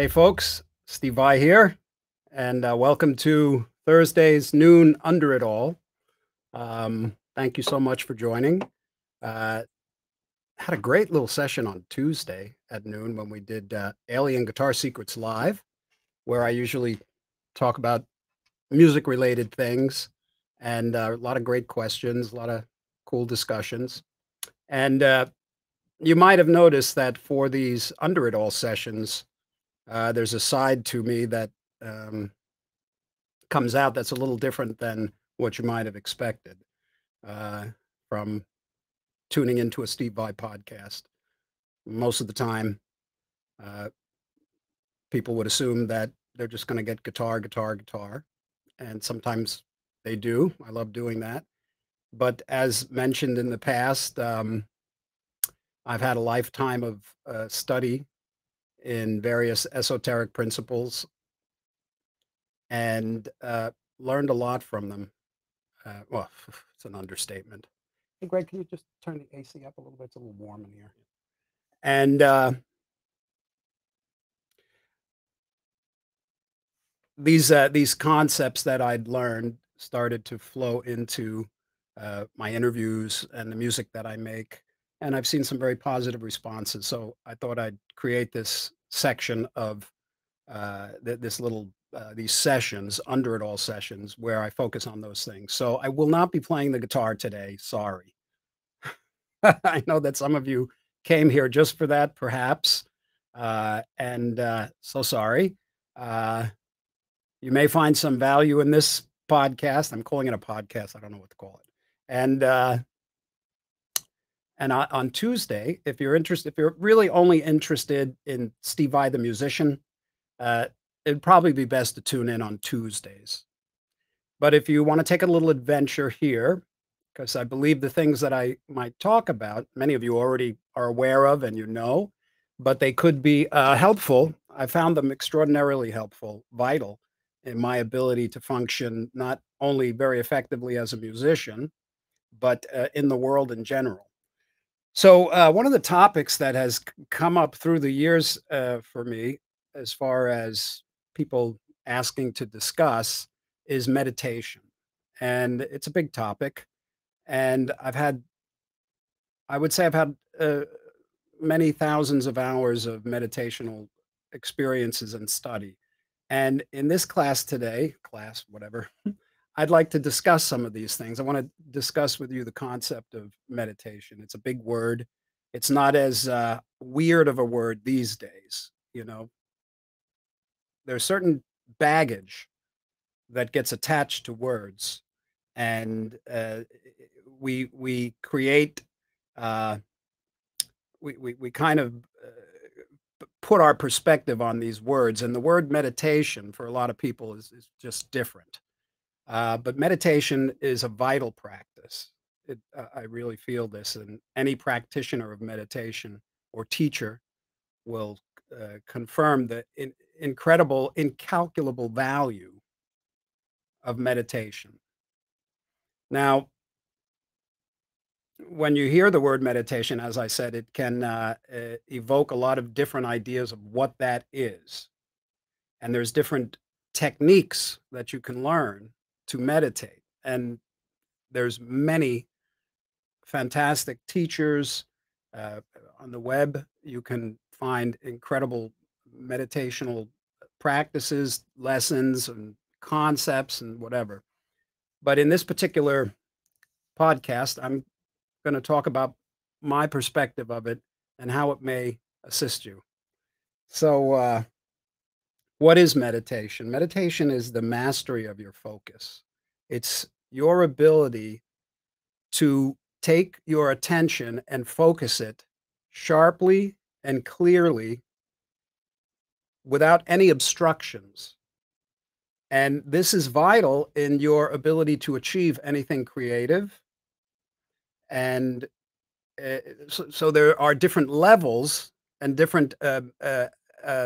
Hey folks, Steve Vai here, and welcome to Thursday's noon Under It All. Thank you so much for joining. Had a great little session on Tuesday at noon when we did Alien Guitar Secrets live, where I usually talk about music-related things and a lot of great questions, a lot of cool discussions. And you might have noticed that for these Under It All sessions, there's a side to me that comes out that's a little different than what you might have expected from tuning into a Steve Vai podcast. Most of the time, people would assume that they're just going to get guitar, guitar, guitar. And sometimes they do. I love doing that. But as mentioned in the past, I've had a lifetime of study in various esoteric principles and learned a lot from them. Well, it's an understatement. Hey, Greg, can you just turn the AC up a little bit? It's a little warm in here. And these concepts that I'd learned started to flow into my interviews and the music that I make. And I've seen some very positive responses. So I thought I'd create this section of these sessions, Under It All sessions, where I focus on those things. So I will not be playing the guitar today. Sorry. I know that some of you came here just for that, perhaps. So sorry. You may find some value in this podcast. I'm calling it a podcast. I don't know what to call it. And on Tuesday, if you're really only interested in Steve Vai the musician, it'd probably be best to tune in on Tuesdays. But if you want to take a little adventure here, because I believe the things that I might talk about, many of you already are aware of and you know, but they could be helpful. I found them extraordinarily helpful, vital in my ability to function not only very effectively as a musician, but in the world in general. So one of the topics that has come up through the years for me, as far as people asking to discuss, is meditation. And it's a big topic. And I've had many thousands of hours of meditational experiences and study. And in this class today, I'd like to discuss some of these things. I want to discuss with you the concept of meditation. It's a big word. It's not as weird of a word these days, you know. There's certain baggage that gets attached to words, and we kind of put our perspective on these words. And the word meditation for a lot of people is just different. But meditation is a vital practice. I really feel this, and any practitioner of meditation or teacher will confirm the incredible, incalculable value of meditation. Now, when you hear the word meditation, as I said, it can evoke a lot of different ideas of what that is. And there's different techniques that you can learn to meditate. And there's many fantastic teachers on the web. You can find incredible meditational practices, lessons, and concepts, and whatever. But in this particular podcast, I'm going to talk about my perspective of it and how it may assist you. So what is meditation? Meditation is the mastery of your focus. It's your ability to take your attention and focus it sharply and clearly without any obstructions. And this is vital in your ability to achieve anything creative. And so there are different levels and different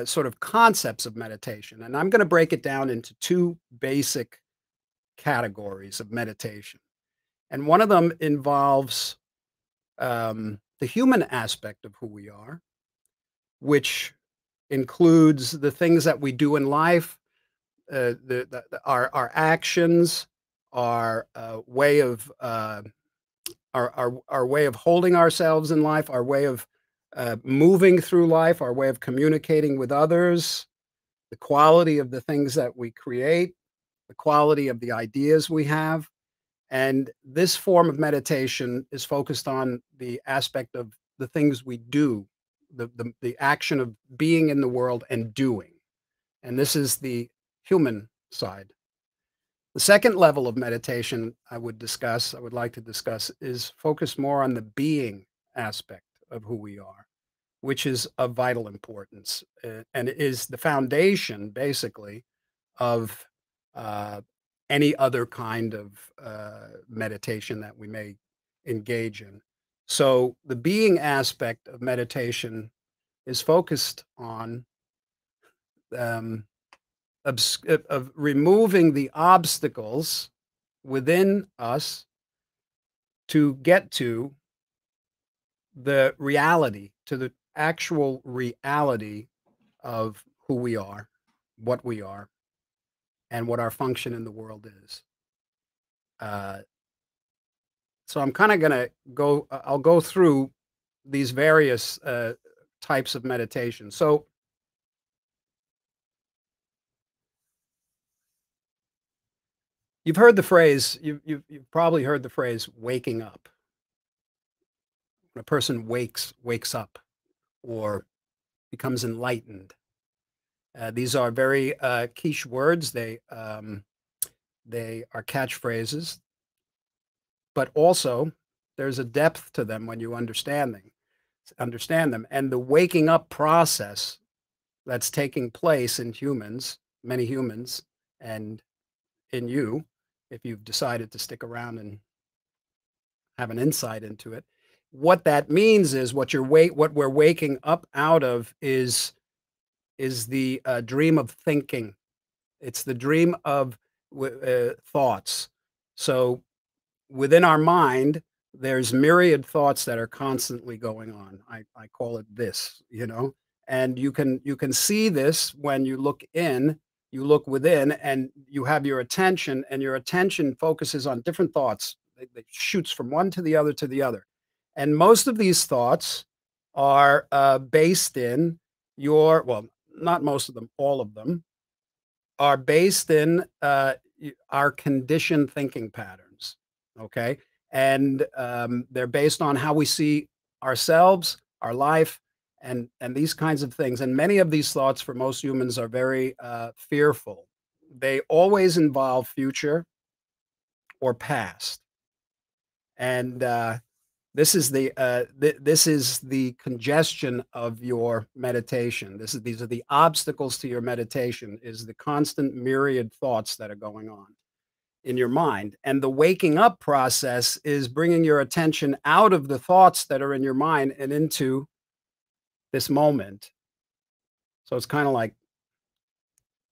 sort of concepts of meditation. And I'm going to break it down into two basic categories of meditation. And one of them involves the human aspect of who we are, which includes the things that we do in life, our actions, our way of holding ourselves in life, our way of moving through life, our way of communicating with others, the quality of the things that we create, the quality of the ideas we have. And this form of meditation is focused on the aspect of the things we do, the action of being in the world and doing. And this is the human side. The second level of meditation I would like to discuss is focused more on the being aspect of who we are, which is of vital importance and is the foundation basically of any other kind of meditation that we may engage in. So the being aspect of meditation is focused on of removing the obstacles within us to get to the reality, to the actual reality of who we are, and what our function in the world is. So I'm kind of going to go, I'll go through these various types of meditation. So you've heard the phrase, you've probably heard the phrase waking up. When a person wakes up or becomes enlightened. These are very quiche words. They are catchphrases, but also there's a depth to them when you understand them. And the waking up process that's taking place in humans, many humans, and in you, if you've decided to stick around and have an insight into it, what that means is what we're waking up out of is the dream of thinking. It's the dream of thoughts. So within our mind, there's myriad thoughts that are constantly going on. I call it this, you know, and you can see this when you look in, you look within, and you have your attention, and your attention focuses on different thoughts. It shoots from one to the other to the other. And most of these thoughts are based in your, well, not most of them, all of them are based in our conditioned thinking patterns, okay? And they're based on how we see ourselves, our life, and these kinds of things. And many of these thoughts for most humans are very fearful. They always involve future or past. And this is the congestion of your meditation. These are the obstacles to your meditation, is the constant myriad thoughts that are going on in your mind. And the waking up process is bringing your attention out of the thoughts that are in your mind and into this moment. So it's kind of like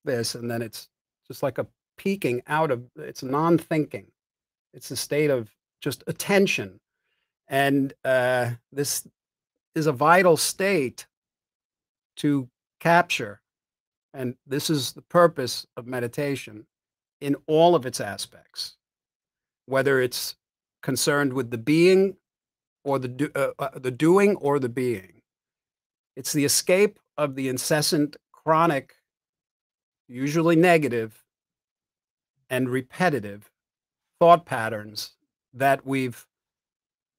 this, and then it's just like a peeking out of, it's non-thinking. It's a state of just attention. And this is a vital state to capture. And this is the purpose of meditation in all of its aspects, whether it's concerned with the being or the doing or the being. It's the escape of the incessant, chronic, usually negative and repetitive thought patterns that we've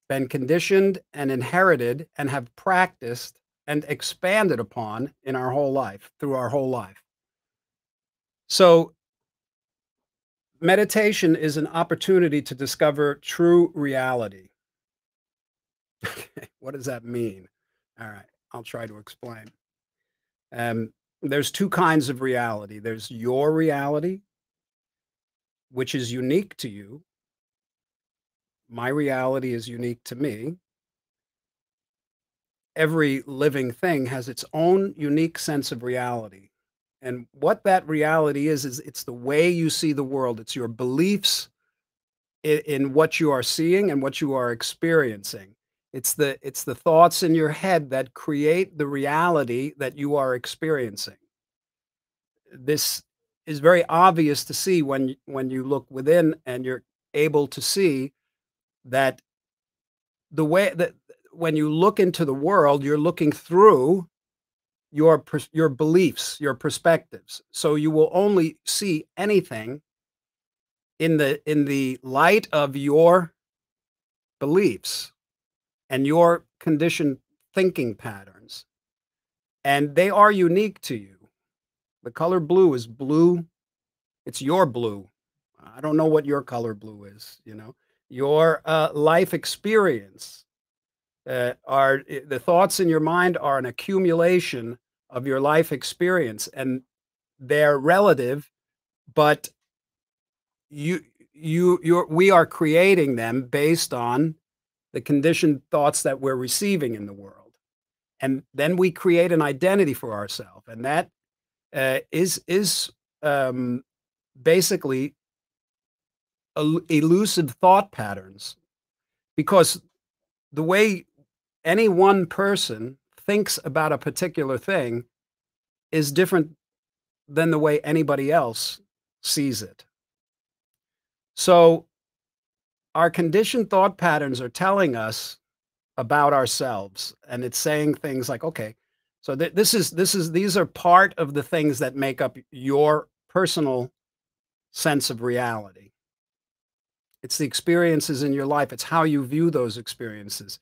been conditioned and inherited and have practiced and expanded upon in our whole life, through our whole life. So meditation is an opportunity to discover true reality. What does that mean? All right, I'll try to explain. There's two kinds of reality. There's your reality, which is unique to you. My reality is unique to me. Every living thing has its own unique sense of reality. And what that reality is it's the way you see the world. It's your beliefs in what you are seeing and what you are experiencing. It's the thoughts in your head that create the reality that you are experiencing. This is very obvious to see when you look within and you're able to see that the way that when you look into the world, you're looking through your beliefs, your perspectives. So you will only see anything in the light of your beliefs and your conditioned thinking patterns, and they are unique to you. The color blue is blue. It's your blue. I don't know what your color blue is, you know. Your life experience are the thoughts in your mind are an accumulation of your life experience, and they're relative, but we are creating them based on the conditioned thoughts that we're receiving in the world. And then we create an identity for ourselves. And that is basically elusive thought patterns, because the way any one person thinks about a particular thing is different than the way anybody else sees it. So our conditioned thought patterns are telling us about ourselves, and it's saying things like, okay, so these are part of the things that make up your personal sense of reality. It's the experiences in your life. It's how you view those experiences.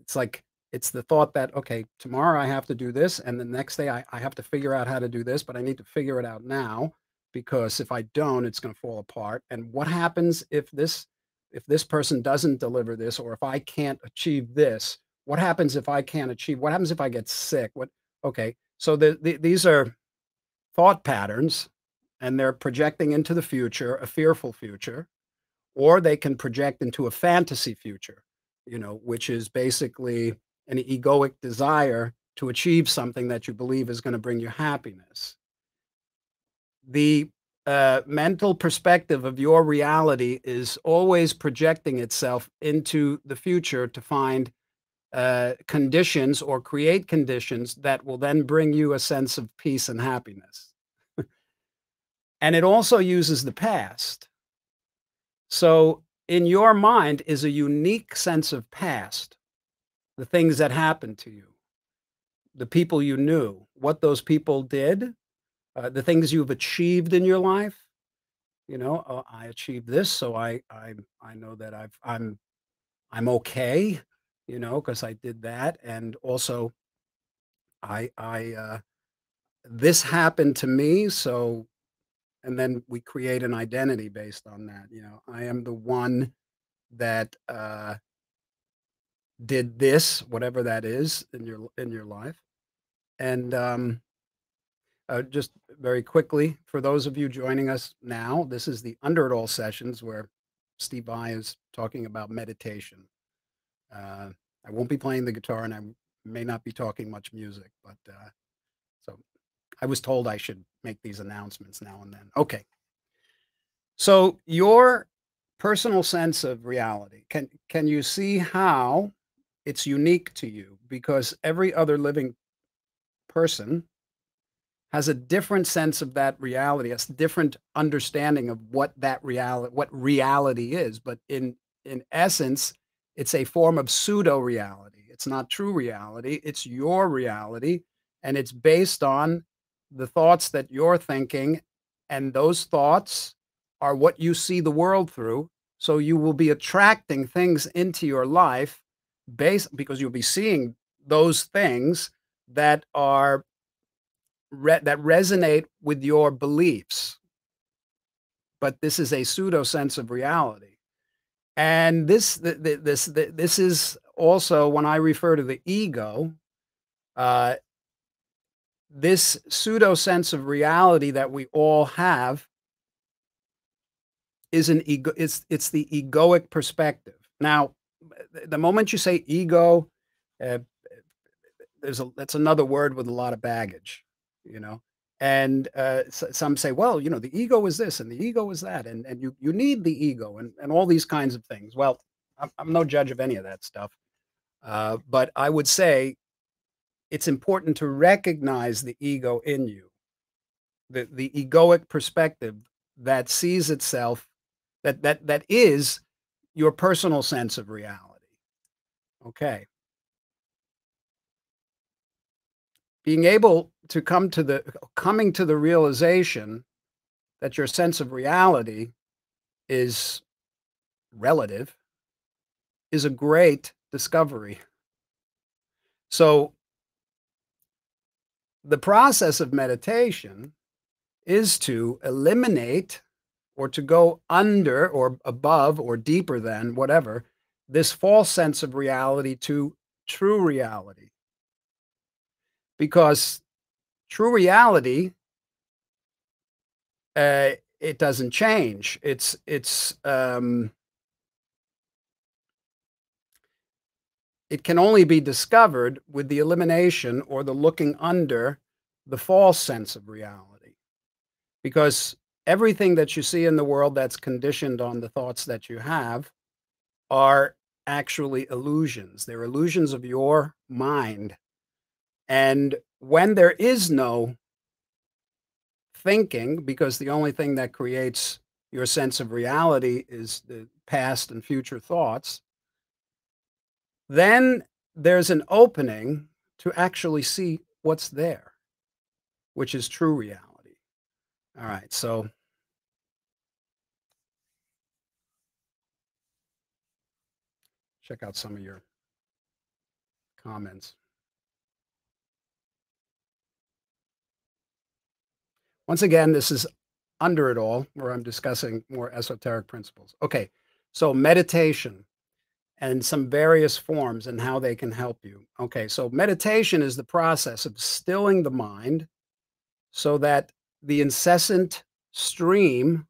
It's like, it's the thought that, okay, tomorrow I have to do this, and the next day I have to figure out how to do this, but I need to figure it out now, because if I don't, it's going to fall apart. And what happens if this person doesn't deliver this, or if I can't achieve this? What happens if I can't achieve? What happens if I get sick? What? Okay, so these are thought patterns, and they're projecting into the future, a fearful future, or they can project into a fantasy future, you know, which is basically an egoic desire to achieve something that you believe is going to bring you happiness. The mental perspective of your reality is always projecting itself into the future to find conditions or create conditions that will then bring you a sense of peace and happiness. And it also uses the past. So in your mind is a unique sense of past, the things that happened to you, the people you knew, what those people did, the things you've achieved in your life. You know, oh, I achieved this, so I know that I'm okay, you know, because I did that. And also I this happened to me, so, and then we create an identity based on that. You know, I am the one that did this, whatever that is in your life. And just very quickly, for those of you joining us now, this is the Under It All sessions where Steve Vai is talking about meditation. I won't be playing the guitar, and I may not be talking much music, but so I was told I should make these announcements now and then. Okay. So your personal sense of reality, can you see how it's unique to you? Because every other living person has a different sense of that reality, a different understanding of what that reality, what reality is. But in essence, it's a form of pseudo reality. It's not true reality. It's your reality, and it's based on the thoughts that you're thinking, and those thoughts are what you see the world through. So you will be attracting things into your life based, because you'll be seeing those things that are that resonate with your beliefs. But this is a pseudo sense of reality, and this is also, when I refer to the ego, this pseudo sense of reality that we all have is an ego. It's the egoic perspective. Now, the moment you say ego, that's another word with a lot of baggage. You know, and some say, well, you know, the ego is this and the ego is that, and you need the ego and all these kinds of things. Well, I'm no judge of any of that stuff. But I would say it's important to recognize the ego in you, the egoic perspective that sees itself, that is your personal sense of reality. Okay. Being able to coming to the realization that your sense of reality is relative is a great discovery. So the process of meditation is to eliminate, or to go under or above or deeper than, whatever, this false sense of reality to true reality. Because true reality, it doesn't change. It can only be discovered with the elimination or the looking under the false sense of reality. Because everything that you see in the world that's conditioned on the thoughts that you have are actually illusions. They're illusions of your mind. And when there is no thinking, because the only thing that creates your sense of reality is the past and future thoughts, then there's an opening to actually see what's there, which is true reality. All right, so check out some of your comments. Once again, this is Under It All, where I'm discussing more esoteric principles. Okay, so meditation and some various forms and how they can help you. Okay, so meditation is the process of stilling the mind so that the incessant stream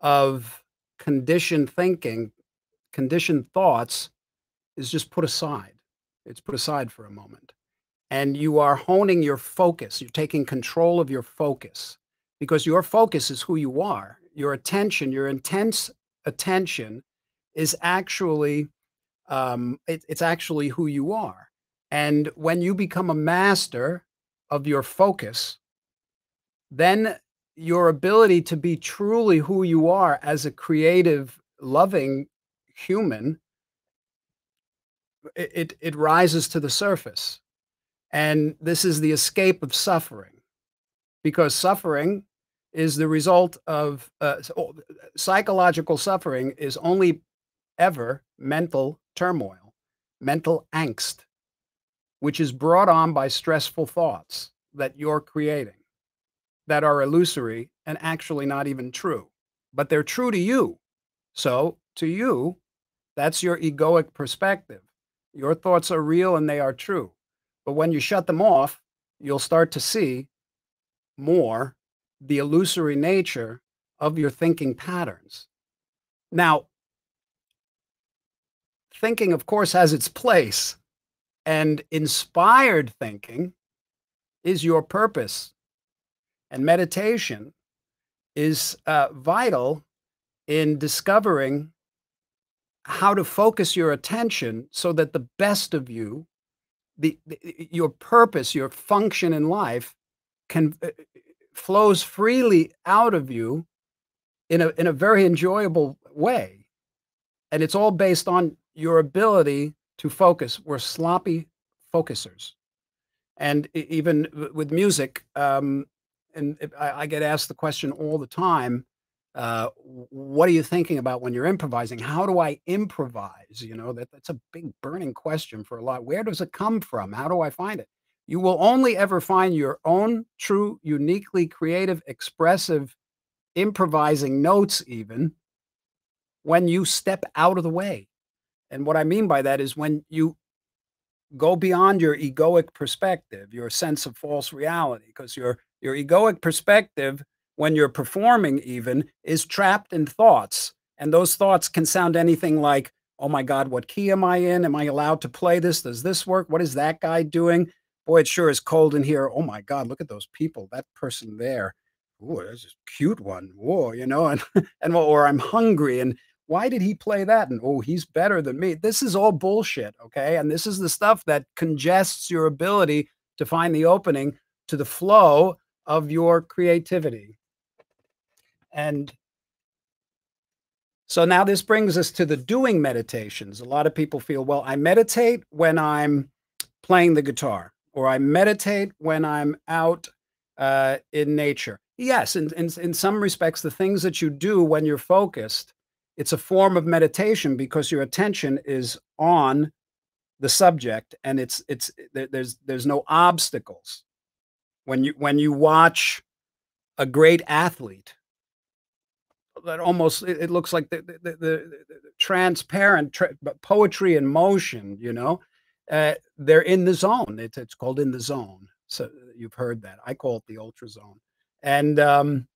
of conditioned thinking, conditioned thoughts, is just put aside. It's put aside for a moment. And you are honing your focus. You're taking control of your focus, because your focus is who you are. Your attention, your intense attention is actually, it's actually who you are. And when you become a master of your focus, then your ability to be truly who you are as a creative, loving human, it rises to the surface. And this is the escape of suffering, because suffering is the result of, psychological suffering is only ever mental turmoil, mental angst, which is brought on by stressful thoughts that you're creating, that are illusory and actually not even true, but they're true to you. So to you, that's your egoic perspective. Your thoughts are real and they are true. But when you shut them off, you'll start to see more the illusory nature of your thinking patterns. Now, thinking, of course, has its place, and inspired thinking is your purpose. And meditation is vital in discovering how to focus your attention so that the best of you, your purpose, your function in life, flows freely out of you in a very enjoyable way. And it's all based on your ability to focus. We're sloppy focusers. And even with music, and I get asked the question all the time, what are you thinking about when you're improvising? How do I improvise? You know, that's a big burning question for a lot. Where does it come from? How do I find it? You will only ever find your own true, uniquely creative, expressive, improvising notes even when you step out of the way. And what I mean by that is when you go beyond your egoic perspective, your sense of false reality, because your egoic perspective, when you're performing even, is trapped in thoughts. And those thoughts can sound anything like, oh my God, what key am I in? Am I allowed to play this? Does this work? What is that guy doing? Boy, it sure is cold in here. Oh my God, look at those people, that person there. Ooh, that's a cute one. Whoa, you know, and or I'm hungry, and Why did he play that? And, oh, he's better than me. This is all bullshit, okay? And this is the stuff that congests your ability to find the opening to the flow of your creativity. And so now this brings us to the doing meditations. A lot of people feel, well, I meditate when I'm playing the guitar, or I meditate when I'm out in nature. Yes, in some respects, the things that you do when you're focused, it's a form of meditation because your attention is on the subject, and there's no obstacles. When you watch a great athlete, that almost it looks like the transparent poetry in motion. You know, they're in the zone. It's called in the zone. So you've heard that. I call it the ultra zone. And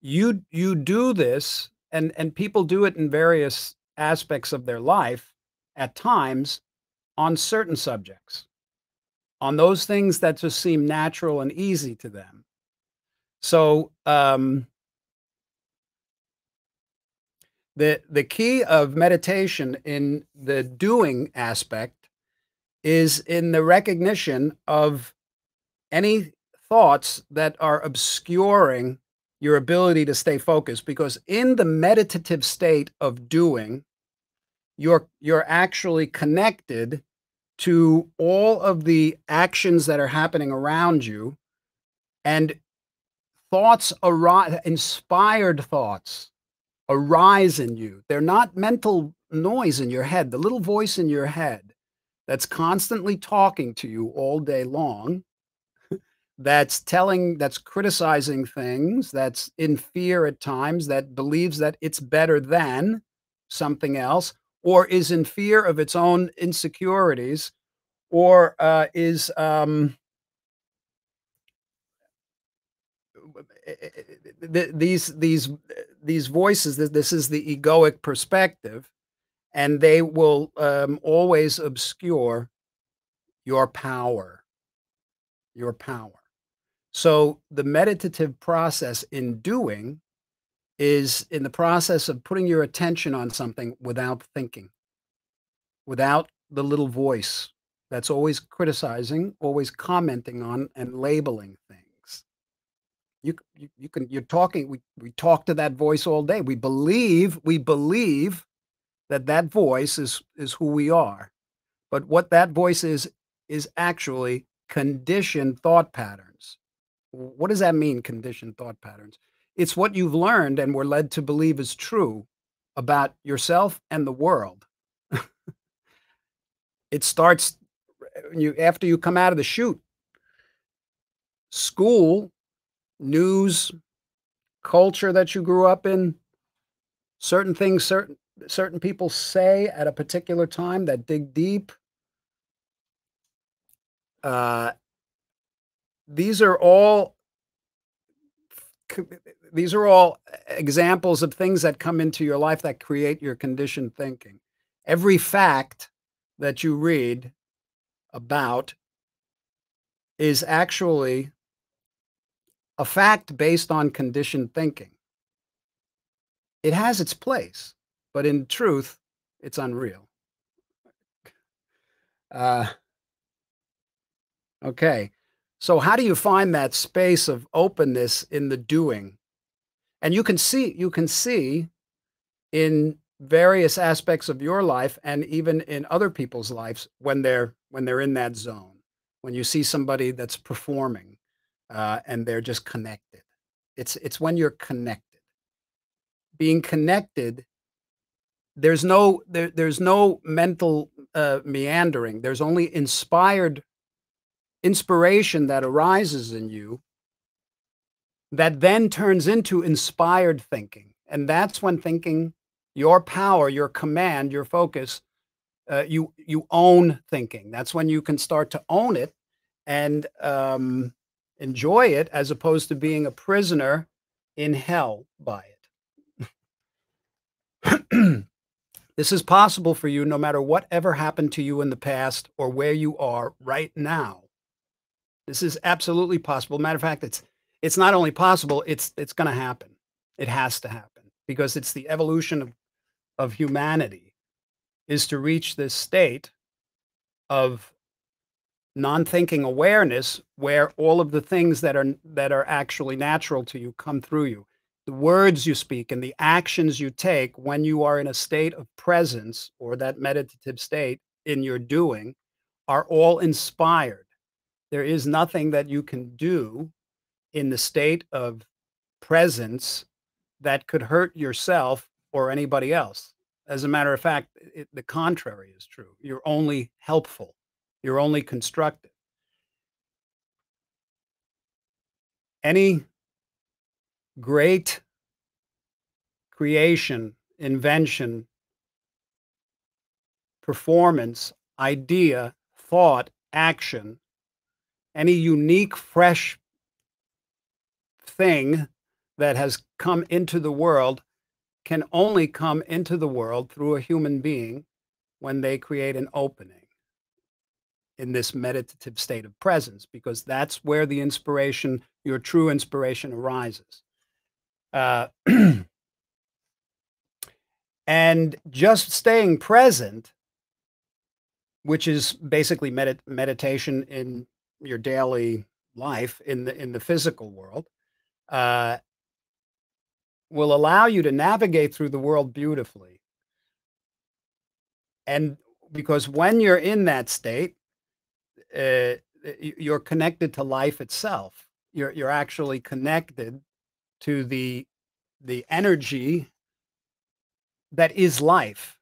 you do this, and people do it in various aspects of their life at times on certain subjects, on those things that just seem natural and easy to them. So the key of meditation in the doing aspect is in the recognition of any thoughts that are obscuring your ability to stay focused, because in the meditative state of doing, you're actually connected to all of the actions that are happening around you, and thoughts arise, inspired thoughts arise in you. They're not mental noise in your head, the little voice in your head that's constantly talking to you all day long, that's criticizing things, that's in fear at times, that believes that it's better than something else, or is in fear of its own insecurities, or these voices. This is the egoic perspective, and they will always obscure your power. Your power. So the meditative process in doing is in the process of putting your attention on something without thinking, without the little voice that's always criticizing, always commenting on and labeling things. You're talking, we talk to that voice all day. We believe that voice is who we are. But what that voice is actually conditioned thought patterns. What does that mean, conditioned thought patterns? It's what you've learned and were led to believe is true about yourself and the world. It starts after you come out of the chute. School, news, culture that you grew up in, certain things certain people say at a particular time that dig deep. These are all examples of things that come into your life that create your conditioned thinking. Every fact that you read about is actually a fact based on conditioned thinking. It has its place, but in truth, it's unreal. Okay. So how do you find that space of openness in the doing? And you can see in various aspects of your life and even in other people's lives when they're in that zone, when you see somebody that's performing and they're just connected. It's when you're connected. Being connected, there's no mental meandering. There's only inspiration that arises in you that then turns into inspired thinking. And that's when thinking, your power, your command, your focus, you own thinking. That's when you can start to own it and enjoy it, as opposed to being a prisoner in hell by it. This is possible for you no matter whatever happened to you in the past or where you are right now. This is absolutely possible. Matter of fact, it's not only possible, it's going to happen. It has to happen because it's the evolution of humanity, is to reach this state of non-thinking awareness where all of the things that are actually natural to you come through you. The words you speak and the actions you take when you are in a state of presence, or that meditative state in your doing, are all inspired. There is nothing that you can do in the state of presence that could hurt yourself or anybody else. As a matter of fact, the contrary is true. You're only helpful. You're only constructive. Any great creation, invention, performance, idea, thought, action, any unique, fresh thing that has come into the world can only come into the world through a human being when they create an opening in this meditative state of presence, because that's where the inspiration, your true inspiration, arises. And just staying present, which is basically meditation in your daily life in the physical world, will allow you to navigate through the world beautifully. And because when you're in that state, you're connected to life itself. You're actually connected to the energy that is life,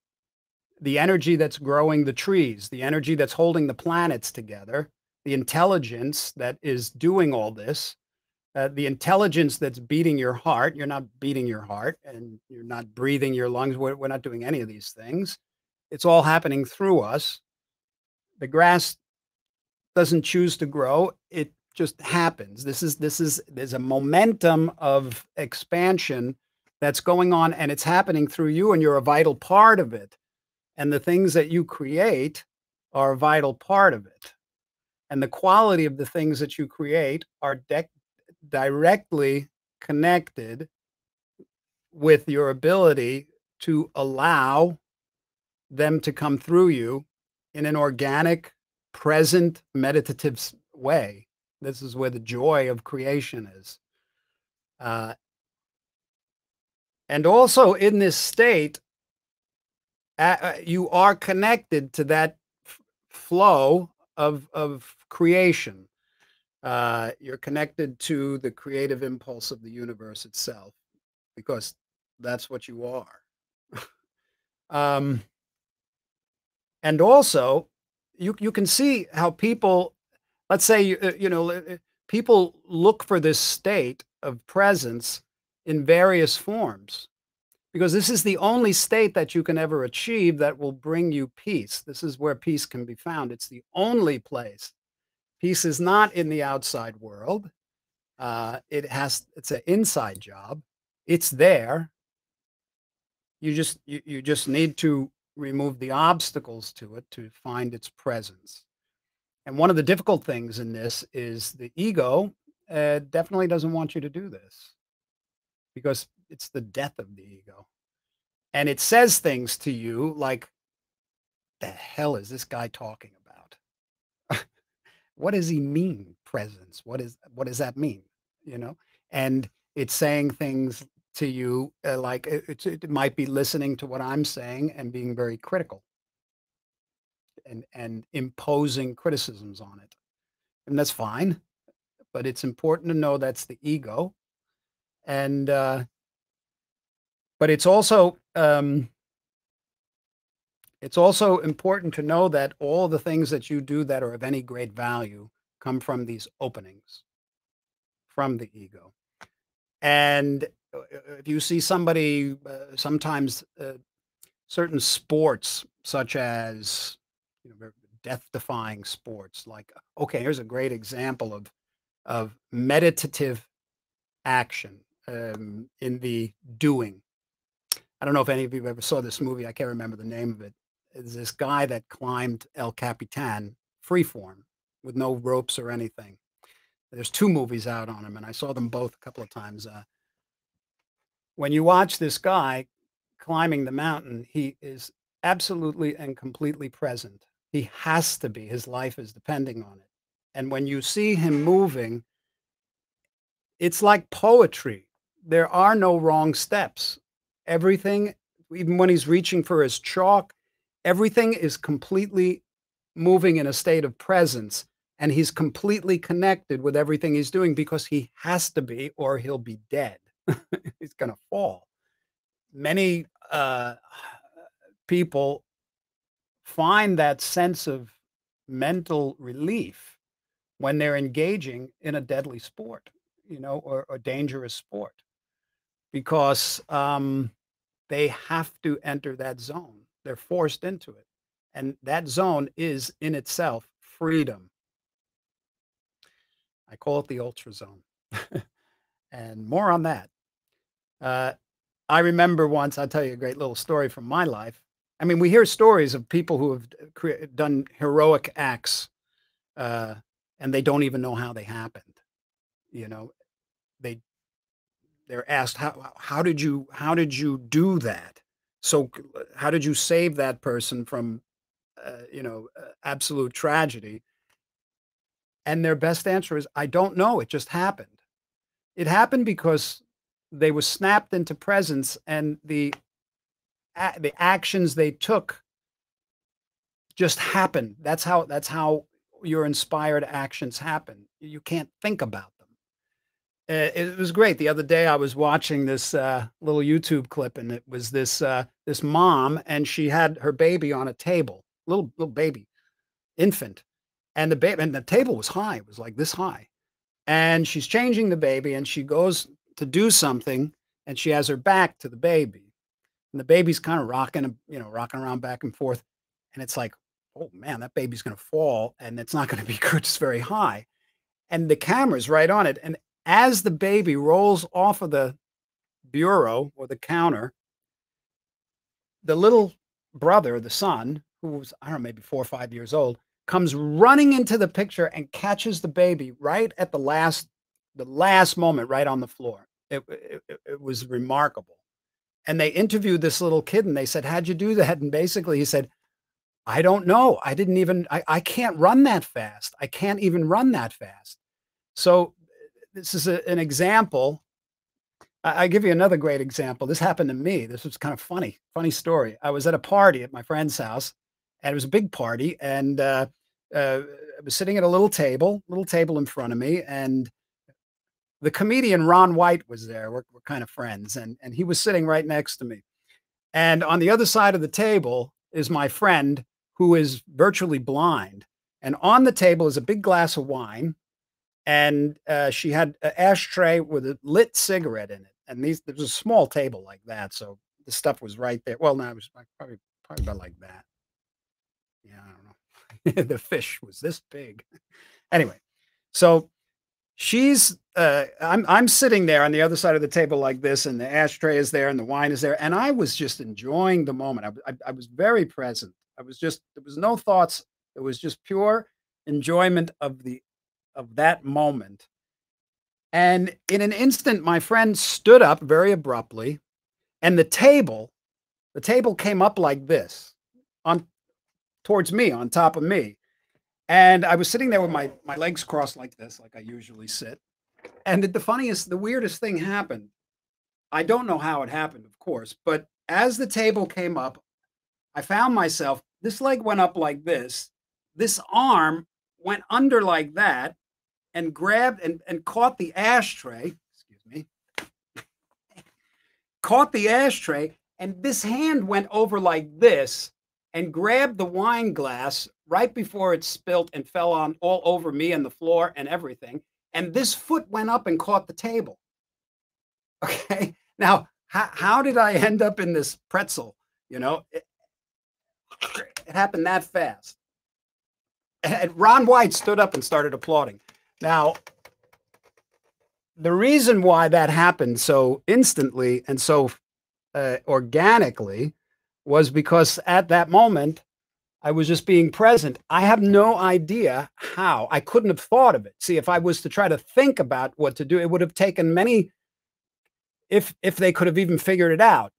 the energy that's growing the trees, the energy that's holding the planets together, the intelligence that is doing all this, the intelligence that's beating your heart. You're not beating your heart, and you're not breathing your lungs. We're not doing any of these things. It's all happening through us. The grass doesn't choose to grow. It just happens. There's a momentum of expansion that's going on, and it's happening through you, and you're a vital part of it. And the things that you create are a vital part of it. And the quality of the things that you create are directly connected with your ability to allow them to come through you in an organic, present, meditative way. This is where the joy of creation is. And also in this state, you are connected to that flow of creation. You're connected to the creative impulse of the universe itself, because that's what you are. And also, you can see how people, let's say, people look for this state of presence in various forms, because this is the only state that you can ever achieve that will bring you peace. This is where peace can be found. It's the only place. Peace is not in the outside world. It's an inside job. It's there. You just need to remove the obstacles to it to find its presence. And one of the difficult things in this is the ego definitely doesn't want you to do this, because it's the death of the ego. And it says things to you like, the hell is this guy talking about? What does he mean, presence? What does that mean? You know? And it's saying things to you like, it might be listening to what I'm saying and being very critical and imposing criticisms on it. And that's fine, but it's important to know that's the ego. And but it's also important to know that all the things that you do that are of any great value come from these openings, from the ego. And if you see somebody, sometimes certain sports, such as death-defying sports, like, okay, here's a great example of meditative action. In the doing. I don't know if any of you ever saw this movie. I can't remember the name of it. It's this guy that climbed El Capitan freeform with no ropes or anything. There's 2 movies out on him, and I saw them both a couple of times. when you watch this guy climbing the mountain, he is absolutely and completely present. He has to be. His life is depending on it. And when you see him moving, it's like poetry. There are no wrong steps. Everything, even when he's reaching for his chalk, everything is completely moving in a state of presence. And he's completely connected with everything he's doing because he has to be, or he'll be dead. He's going to fall. Many people find that sense of mental relief when they're engaging in a deadly sport, you know, or a dangerous sport, because they have to enter that zone. They're forced into it. And that zone is in itself freedom. I call it the ultra zone. And more on that. I remember once, I'll tell you a great little story from my life. I mean, we hear stories of people who have done heroic acts and they don't even know how they happened. You know, they're asked, how did you do that? So how did you save that person from, you know, absolute tragedy? And their best answer is, I don't know. It just happened. It happened because they were snapped into presence, and the actions they took just happened. That's how your inspired actions happen. You can't think about them. It was great. The other day I was watching this little YouTube clip, and it was this mom, and she had her baby on a table, little baby, infant. And the table was high. It was like this high. And she's changing the baby, and she goes to do something, and she has her back to the baby. And the baby's kind of rocking, you know, rocking around back and forth. And it's like, oh man, that baby's going to fall, and it's not going to be good. It's very high. And the camera's right on it. And as the baby rolls off of the bureau or the counter, the little brother, the son, who was, I don't know, maybe 4 or 5 years old, comes running into the picture and catches the baby right at the last moment, right on the floor. It was remarkable. And they interviewed this little kid, and they said, how'd you do that? And basically he said, I don't know. I didn't even, I can't run that fast. I can't even run that fast. So this is an example. I give you another great example. This happened to me. This was kind of funny story. I was at a party at my friend's house, and it was a big party. And I was sitting at a little table in front of me. And the comedian Ron White was there. We're kind of friends. And he was sitting right next to me. And on the other side of the table is my friend, who is virtually blind. And on the table is a big glass of wine. And she had an ashtray with a lit cigarette in it. And there was a small table like that. So the stuff was right there. Well, no, it was probably about like that. Yeah, I don't know. The fish was this big. Anyway, so she's, I'm sitting there on the other side of the table like this, and the ashtray is there, and the wine is there. And I was just enjoying the moment. I was very present. I was just, there was no thoughts. It was just pure enjoyment of that moment. And in an instant, my friend stood up very abruptly, and the table came up like this on towards me, on top of me. And I was sitting there with my legs crossed like this, like I usually sit. And the weirdest thing happened. I don't know how it happened, of course, but as the table came up, I found myself, this leg went up like this. This arm went under like that and grabbed and caught the ashtray, excuse me, caught the ashtray. And this hand went over like this and grabbed the wine glass right before it spilt and fell on all over me and the floor and everything. And this foot went up and caught the table. Okay. Now, how did I end up in this pretzel? You know, it happened that fast. And Ron White stood up and started applauding. Now, the reason why that happened so instantly and so organically was because at that moment, I was just being present. I have no idea how. I couldn't have thought of it. See, if I was to try to think about what to do, it would have taken many if they could have even figured it out,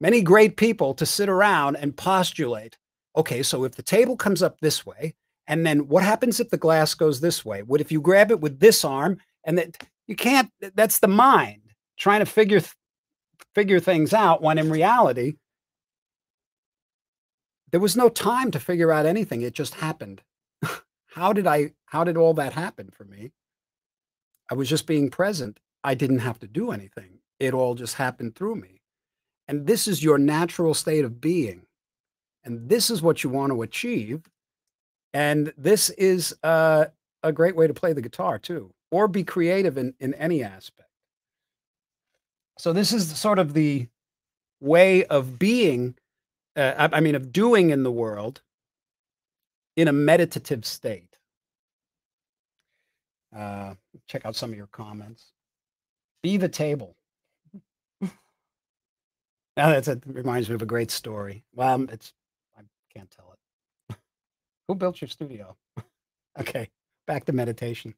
many great people to sit around and postulate, okay, so if the table comes up this way, and then what happens if the glass goes this way? What if you grab it with this arm? And that you can't, that's the mind trying to figure things out, when in reality, there was no time to figure out anything. It just happened. How did all that happen for me? I was just being present. I didn't have to do anything. It all just happened through me. And this is your natural state of being. And this is what you want to achieve. And this is a great way to play the guitar too, or be creative in any aspect. So this is sort of the way of being, of doing in the world in a meditative state. Check out some of your comments. Be the table. Now that reminds me of a great story. Well, I can't tell it. Who built your studio? Okay, back to meditation.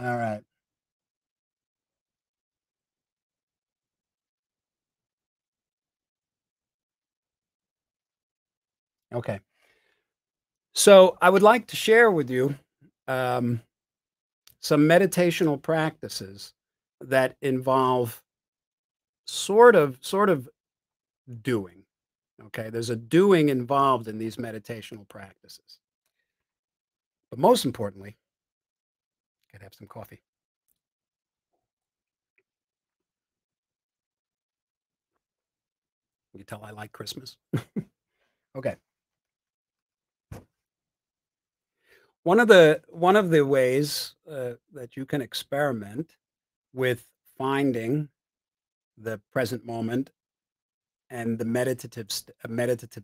All right. Okay. So I would like to share with you some meditational practices that involve sort of doing. Okay, there's a doing involved in these meditational practices. But most importantly, I gotta have some coffee. You can tell I like Christmas. Okay. One of the ways that you can experiment with finding the present moment and the meditative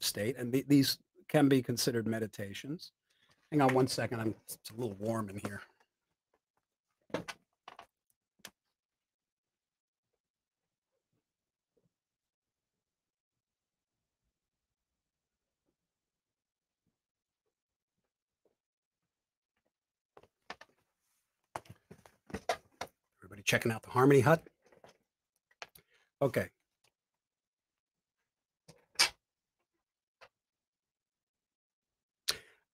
state, and these can be considered meditations. Hang on one second, it's a little warm in here. Everybody checking out the Harmony Hut? Okay.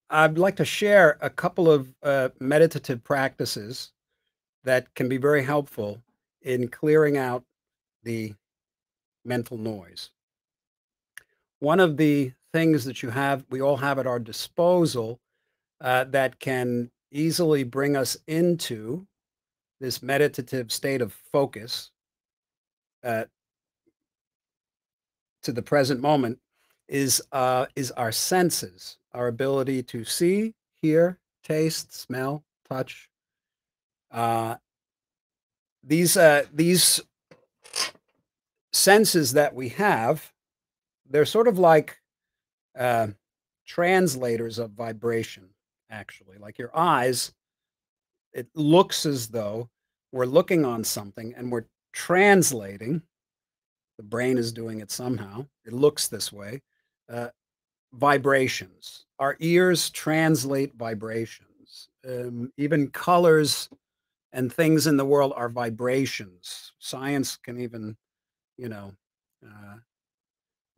I'd like to share a couple of meditative practices that can be very helpful in clearing out the mental noise. One of the things that we all have at our disposal that can easily bring us into this meditative state of focus to the present moment is our senses, our ability to see, hear, taste, smell, touch. These senses that we have, they're sort of like translators of vibration, actually. Like your eyes, it looks as though we're looking on something and we're translating. The brain is doing it somehow. It looks this way. Vibrations. Our ears translate vibrations. Even colors and things in the world are vibrations. Science can even,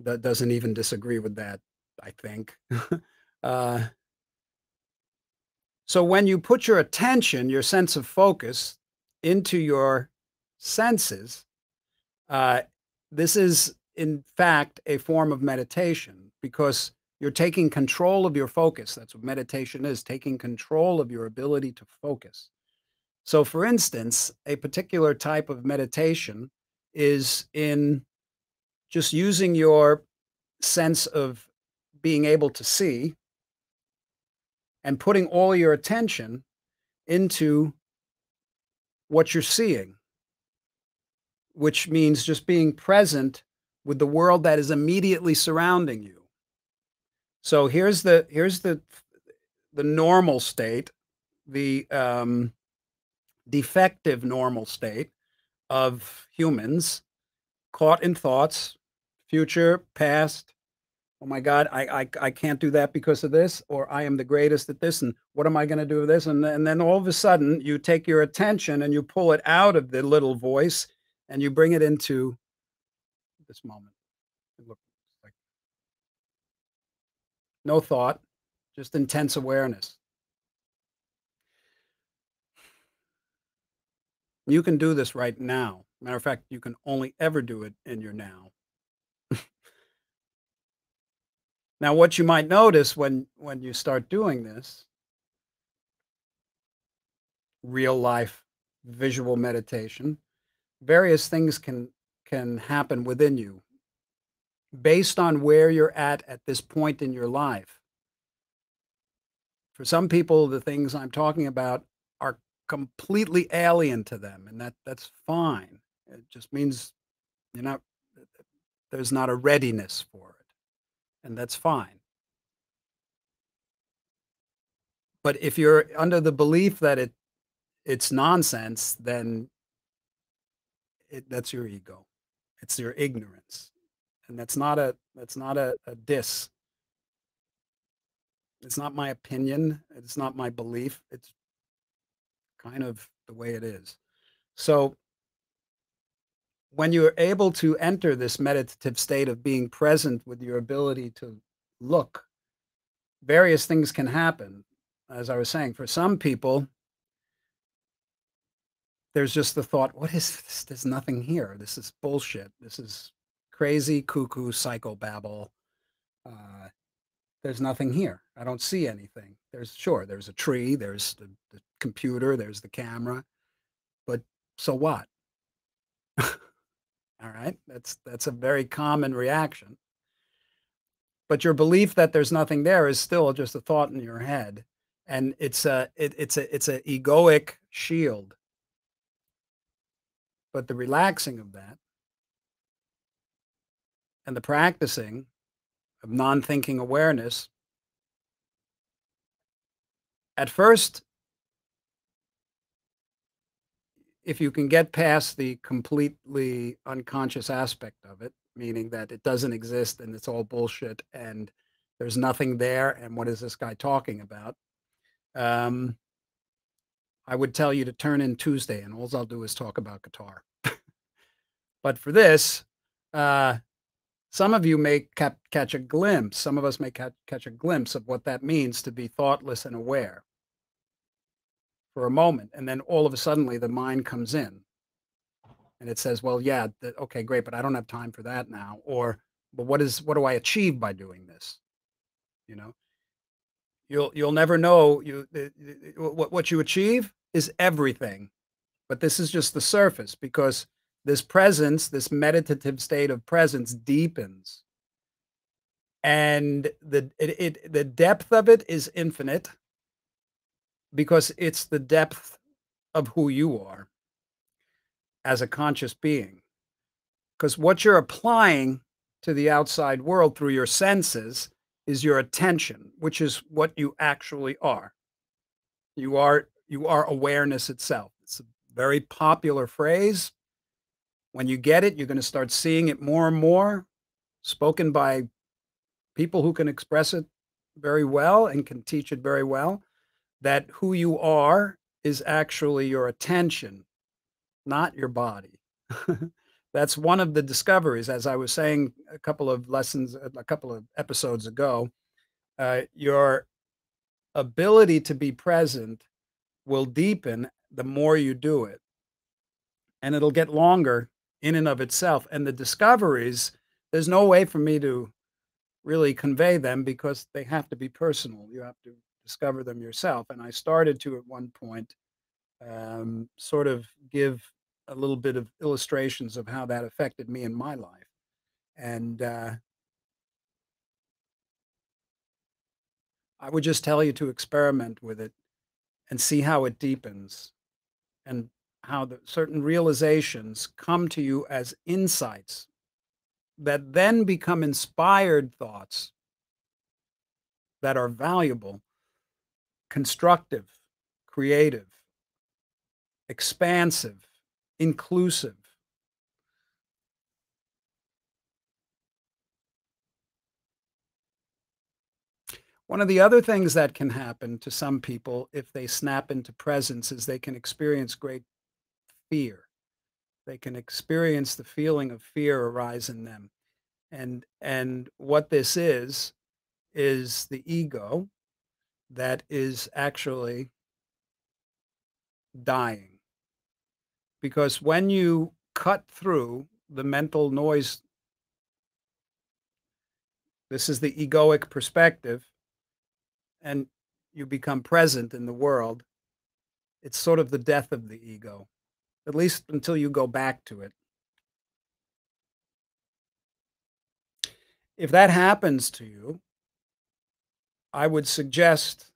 that doesn't even disagree with that, I think. So when you put your attention, your sense of focus into your senses, this is in fact a form of meditation, because you're taking control of your focus. That's what meditation is, taking control of your ability to focus. So for instance, a particular type of meditation is in just using your sense of being able to see and putting all your attention into what you're seeing, which means just being present with the world that is immediately surrounding you. So here's the normal state, the defective normal state of humans, caught in thoughts, future, past. Oh my God, I can't do that because of this, or I am the greatest at this, and what am I going to do with this? And then all of a sudden you take your attention and you pull it out of the little voice and you bring it into this moment. It looks like no thought, just intense awareness. You can do this right now. Matter of fact, you can only ever do it in your now. Now, what you might notice when you start doing this, real life visual meditation, various things can happen within you based on where you're at this point in your life. For some people, the things I'm talking about are completely alien to them, and that's fine. It just means you're not, there's not a readiness for it. And that's fine. But if you're under the belief that it's nonsense, then that's your ego. It's your ignorance. And that's not a diss. It's not my opinion. It's not my belief. It's kind of the way it is. So when you're able to enter this meditative state of being present with your ability to look, various things can happen. As I was saying, for some people, there's just the thought, what is this? There's nothing here. This is bullshit. This is crazy, cuckoo, psychobabble. There's nothing here. I don't see anything. There's a tree, there's the computer, there's the camera, but so what? All right, that's a very common reaction. But your belief that there's nothing there is still just a thought in your head, and it's a egoic shield. But the relaxing of that and the practicing of non-thinking awareness, at first, if you can get past the completely unconscious aspect of it, meaning that it doesn't exist and it's all bullshit and there's nothing there and what is this guy talking about, I would tell you to turn in Tuesday and all I'll do is talk about guitar. But for this, some of you may catch a glimpse, some of us may catch a glimpse of what that means to be thoughtless and aware for a moment, and then all of a sudden the mind comes in and it says, well, yeah, okay, great, but I don't have time for that now. Or, but what do I achieve by doing this? You know, you'll never know. What you achieve is everything, but this is just the surface, because this presence, this meditative state of presence deepens, and the depth of it is infinite, because it's the depth of who you are as a conscious being. Because what you're applying to the outside world through your senses is your attention, which is what you actually are. You are awareness itself. It's a very popular phrase. When you get it, you're going to start seeing it more and more, spoken by people who can express it very well and can teach it very well. That who you are is actually your attention, not your body. That's one of the discoveries. As I was saying a couple of episodes ago, your ability to be present will deepen the more you do it. And it'll get longer in and of itself. And the discoveries, there's no way for me to really convey them because they have to be personal. You have to discover them yourself. And I started to, at one point, sort of give a little bit of illustrations of how that affected me in my life. And I would just tell you to experiment with it and see how it deepens and how certain realizations come to you as insights that then become inspired thoughts that are valuable, constructive, creative, expansive, inclusive. One of the other things that can happen to some people if they snap into presence is they can experience great fear. They can experience the feeling of fear arise in them. And what this is the ego that is actually dying. Because when you cut through the mental noise, this is the egoic perspective, and you become present in the world, it's sort of the death of the ego, at least until you go back to it. If that happens to you, I would suggest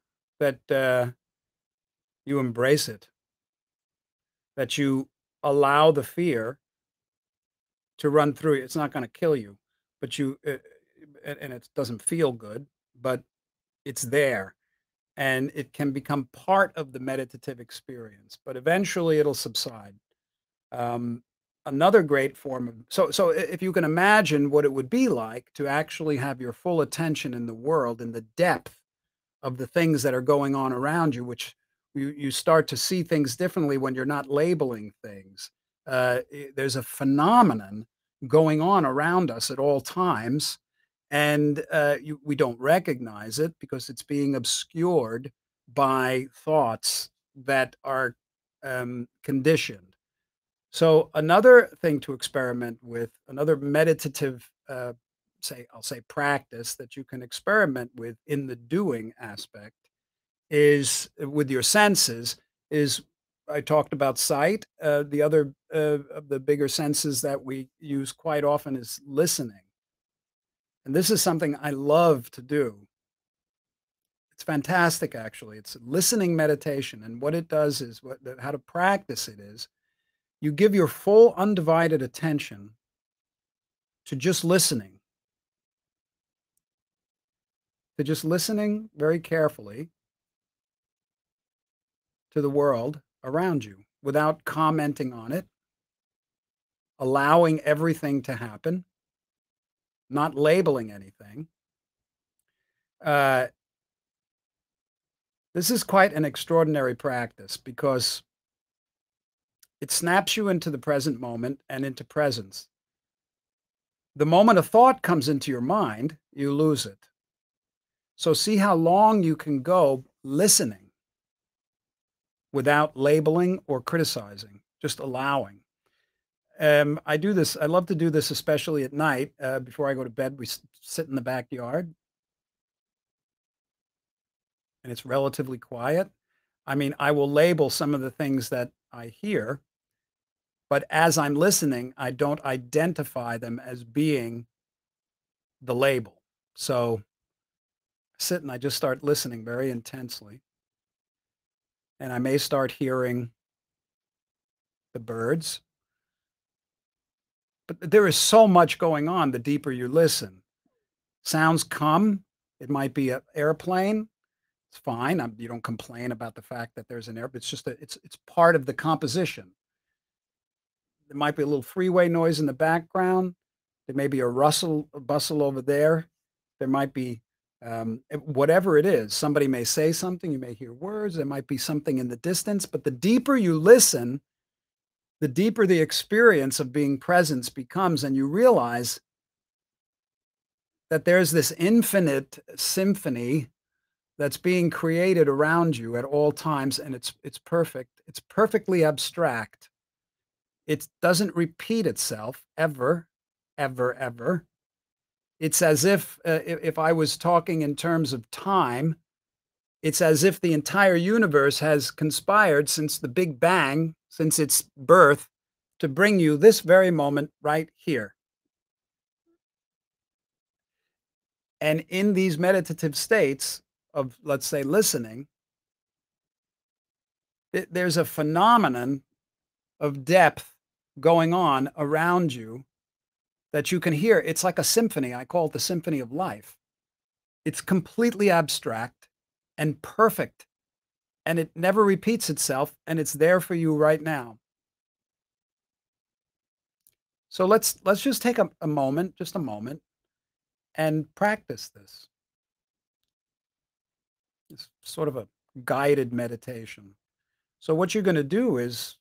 that you embrace it, that you allow the fear to run through you. It's not going to kill you, but you, and it doesn't feel good, but it's there. And it can become part of the meditative experience, but eventually it'll subside. Another great form of, so if you can imagine what it would be like to actually have your full attention in the world, in the depth of the things that are going on around you, which you start to see things differently when you're not labeling things. There's a phenomenon going on around us at all times. And we don't recognize it because it's being obscured by thoughts that are conditioned. So another thing to experiment with, another meditative, I'll say practice that you can experiment with in the doing aspect is with your senses is, I talked about sight. The other of the bigger senses that we use quite often is listening. And this is something I love to do. It's fantastic, actually. It's listening meditation. And what it does is, how to practice it is, you give your full undivided attention to just listening. To just listening very carefully to the world around you without commenting on it, allowing everything to happen. Not labeling anything. This is quite an extraordinary practice because it snaps you into the present moment and into presence. The moment a thought comes into your mind, you lose it. So see how long you can go listening without labeling or criticizing, just allowing. I do this. I love to do this, especially at night. Before I go to bed, we sit in the backyard, and it's relatively quiet. I mean, I will label some of the things that I hear, but as I'm listening, I don't identify them as being the label. So I sit and I just start listening very intensely, and I may start hearing the birds. But there is so much going on the deeper you listen. Sounds come. It might be an airplane. It's fine. You don't complain about the fact that there's an airplane. It's just that it's part of the composition. There might be a little freeway noise in the background. There may be a bustle over there. There might be whatever it is. Somebody may say something. You may hear words. There might be something in the distance. But the deeper you listen, the deeper the experience of being presence becomes, and you realize that there's this infinite symphony that's being created around you at all times, and it's perfect. It's perfectly abstract. It doesn't repeat itself ever, ever, ever. It's as if I was talking in terms of time, it's as if the entire universe has conspired since the Big Bang, since its birth, to bring you this very moment right here. And in these meditative states of, let's say, listening, there's a phenomenon of depth going on around you that you can hear. It's like a symphony. I call it the symphony of life. It's completely abstract and perfect, and it never repeats itself, and it's there for you right now. So let's just take a moment, and practice this. It's sort of a guided meditation. So what you're going to do is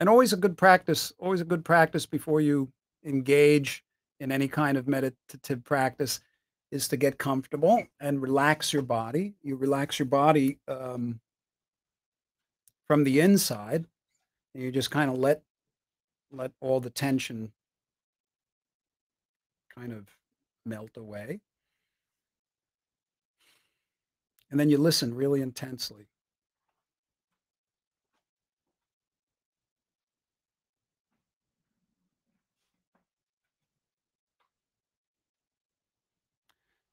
And always a good practice before you engage in any kind of meditative practice is to get comfortable and relax your body. You relax your body from the inside, and you just kind of let all the tension kind of melt away. And then you listen really intensely.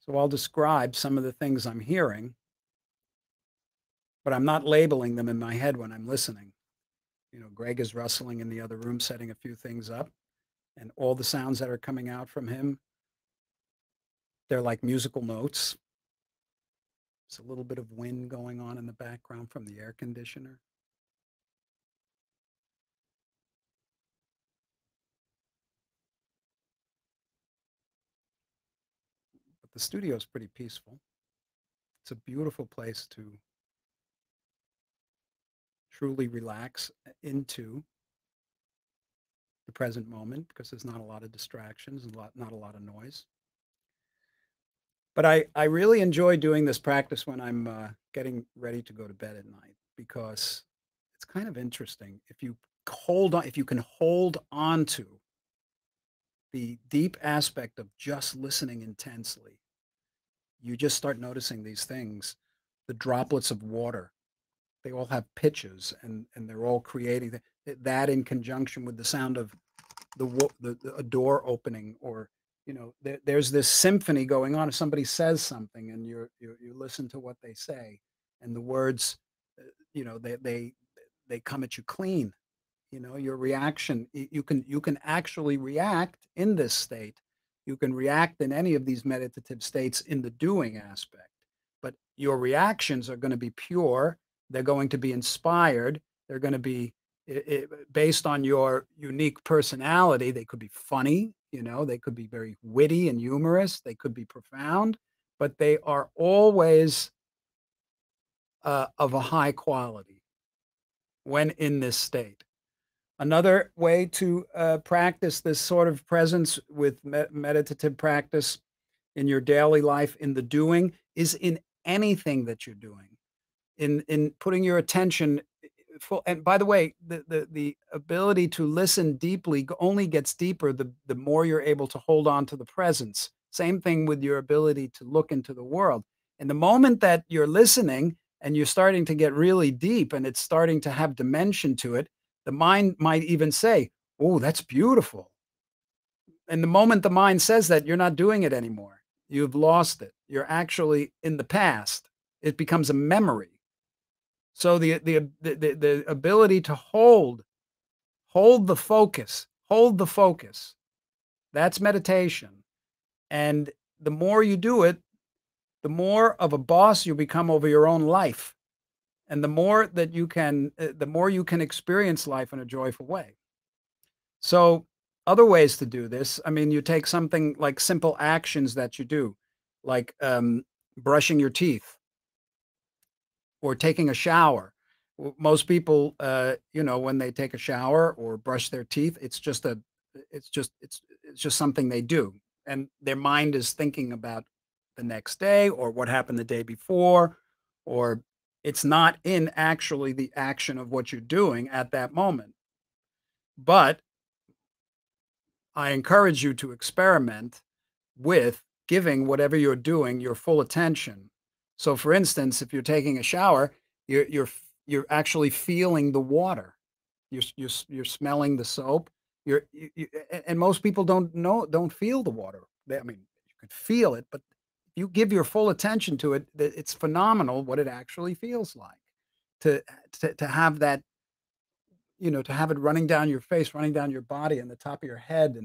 So I'll describe some of the things I'm hearing, but I'm not labeling them in my head when I'm listening. You know, Greg is rustling in the other room, setting a few things up, and all the sounds that are coming out from him, they're like musical notes. There's a little bit of wind going on in the background from the air conditioner. The studio is pretty peaceful. It's a beautiful place to truly relax into the present moment because there's not a lot of distractions and not a lot of noise. But I really enjoy doing this practice when I'm getting ready to go to bed at night, because it's kind of interesting. If you hold on, if you can hold on to the deep aspect of just listening intensely, you just start noticing these things. The droplets of water, they all have pitches, and they're all creating that in conjunction with the sound of a door opening, or, you know, there's this symphony going on. If somebody says something and you listen to what they say, and the words, you know, they come at you clean. You know, your reaction, you can actually react in this state. You can react in any of these meditative states in the doing aspect, but your reactions are going to be pure. They're going to be inspired. They're going to be based on your unique personality. They could be funny, you know, they could be very witty and humorous. They could be profound, but they are always of a high quality when in this state. Another way to practice this sort of presence with meditative practice in your daily life, in the doing, is in anything that you're doing, in putting your attention full. And by the way, the ability to listen deeply only gets deeper the more you're able to hold on to the presence. Same thing with your ability to look into the world. And the moment that you're listening and you're starting to get really deep and it's starting to have dimension to it, the mind might even say, oh, that's beautiful. And the moment the mind says that, you're not doing it anymore. You've lost it. You're actually in the past. It becomes a memory. So the ability to hold the focus, that's meditation. And the more you do it, the more of a boss you become over your own life. And the more you can experience life in a joyful way. So other ways to do this, I mean, you take something like simple actions that you do, like brushing your teeth or taking a shower. Most people, you know, when they take a shower or brush their teeth, it's just something they do. And their mind is thinking about the next day or what happened the day before, or it's not in actually the action of what you're doing at that moment. But I encourage you to experiment with giving whatever you're doing your full attention. So for instance, if you're taking a shower, you're actually feeling the water. You're smelling the soap. And most people don't feel the water. I mean, you could feel it, but you give your full attention to it, it's phenomenal what it actually feels like to have that, you know, to have it running down your face, running down your body and the top of your head,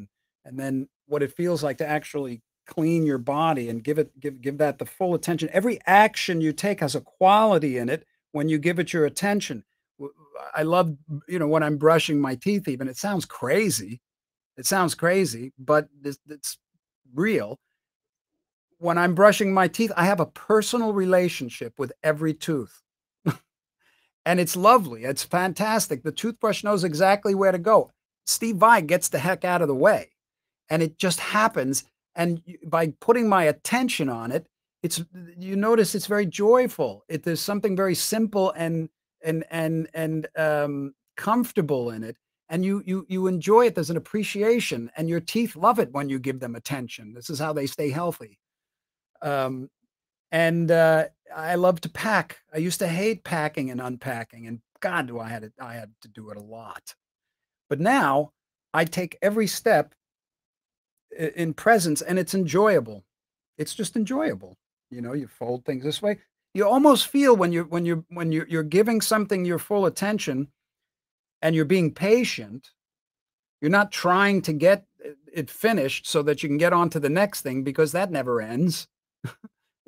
and then what it feels like to actually clean your body and give that the full attention. Every action you take has a quality in it when you give it your attention. I love, you know, when I'm brushing my teeth even, it sounds crazy, but it's real. When I'm brushing my teeth, I have a personal relationship with every tooth. And it's lovely. It's fantastic. The toothbrush knows exactly where to go. Steve Vai gets the heck out of the way. And it just happens. And by putting my attention on it, it's, you notice it's very joyful. There's something very simple and comfortable in it. And you enjoy it. There's an appreciation, and your teeth love it when you give them attention. This is how they stay healthy. I love to pack. I used to hate packing and unpacking, and God, I had to do it a lot. But now I take every step in presence, and it's enjoyable. It's just enjoyable. You know, you fold things this way. You almost feel when you're giving something your full attention, and you're being patient, you're not trying to get it finished so that you can get on to the next thing, because that never ends.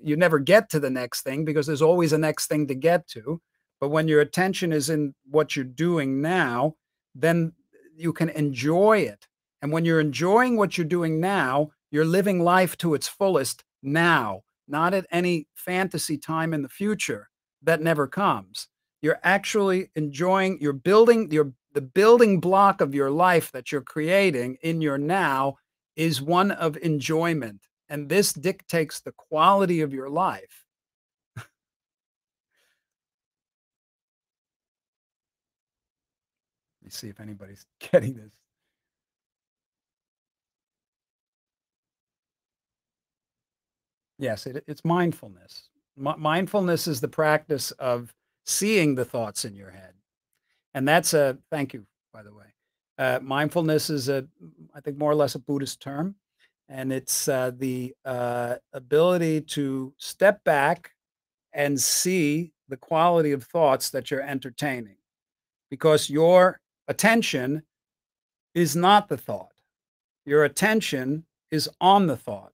You never get to the next thing because there's always a next thing to get to. But when your attention is in what you're doing now, then you can enjoy it. And when you're enjoying what you're doing now, you're living life to its fullest now, not at any fantasy time in the future that never comes. You're actually enjoying, you're building, the building block of your life that you're creating in your now is one of enjoyment. And this dictates the quality of your life. Let me see if anybody's getting this. Yes, it's mindfulness. Mindfulness is the practice of seeing the thoughts in your head. And that's a, thank you, by the way. Mindfulness is a, I think, more or less a Buddhist term. And it's the ability to step back and see the quality of thoughts that you're entertaining, because your attention is not the thought. Your attention is on the thought.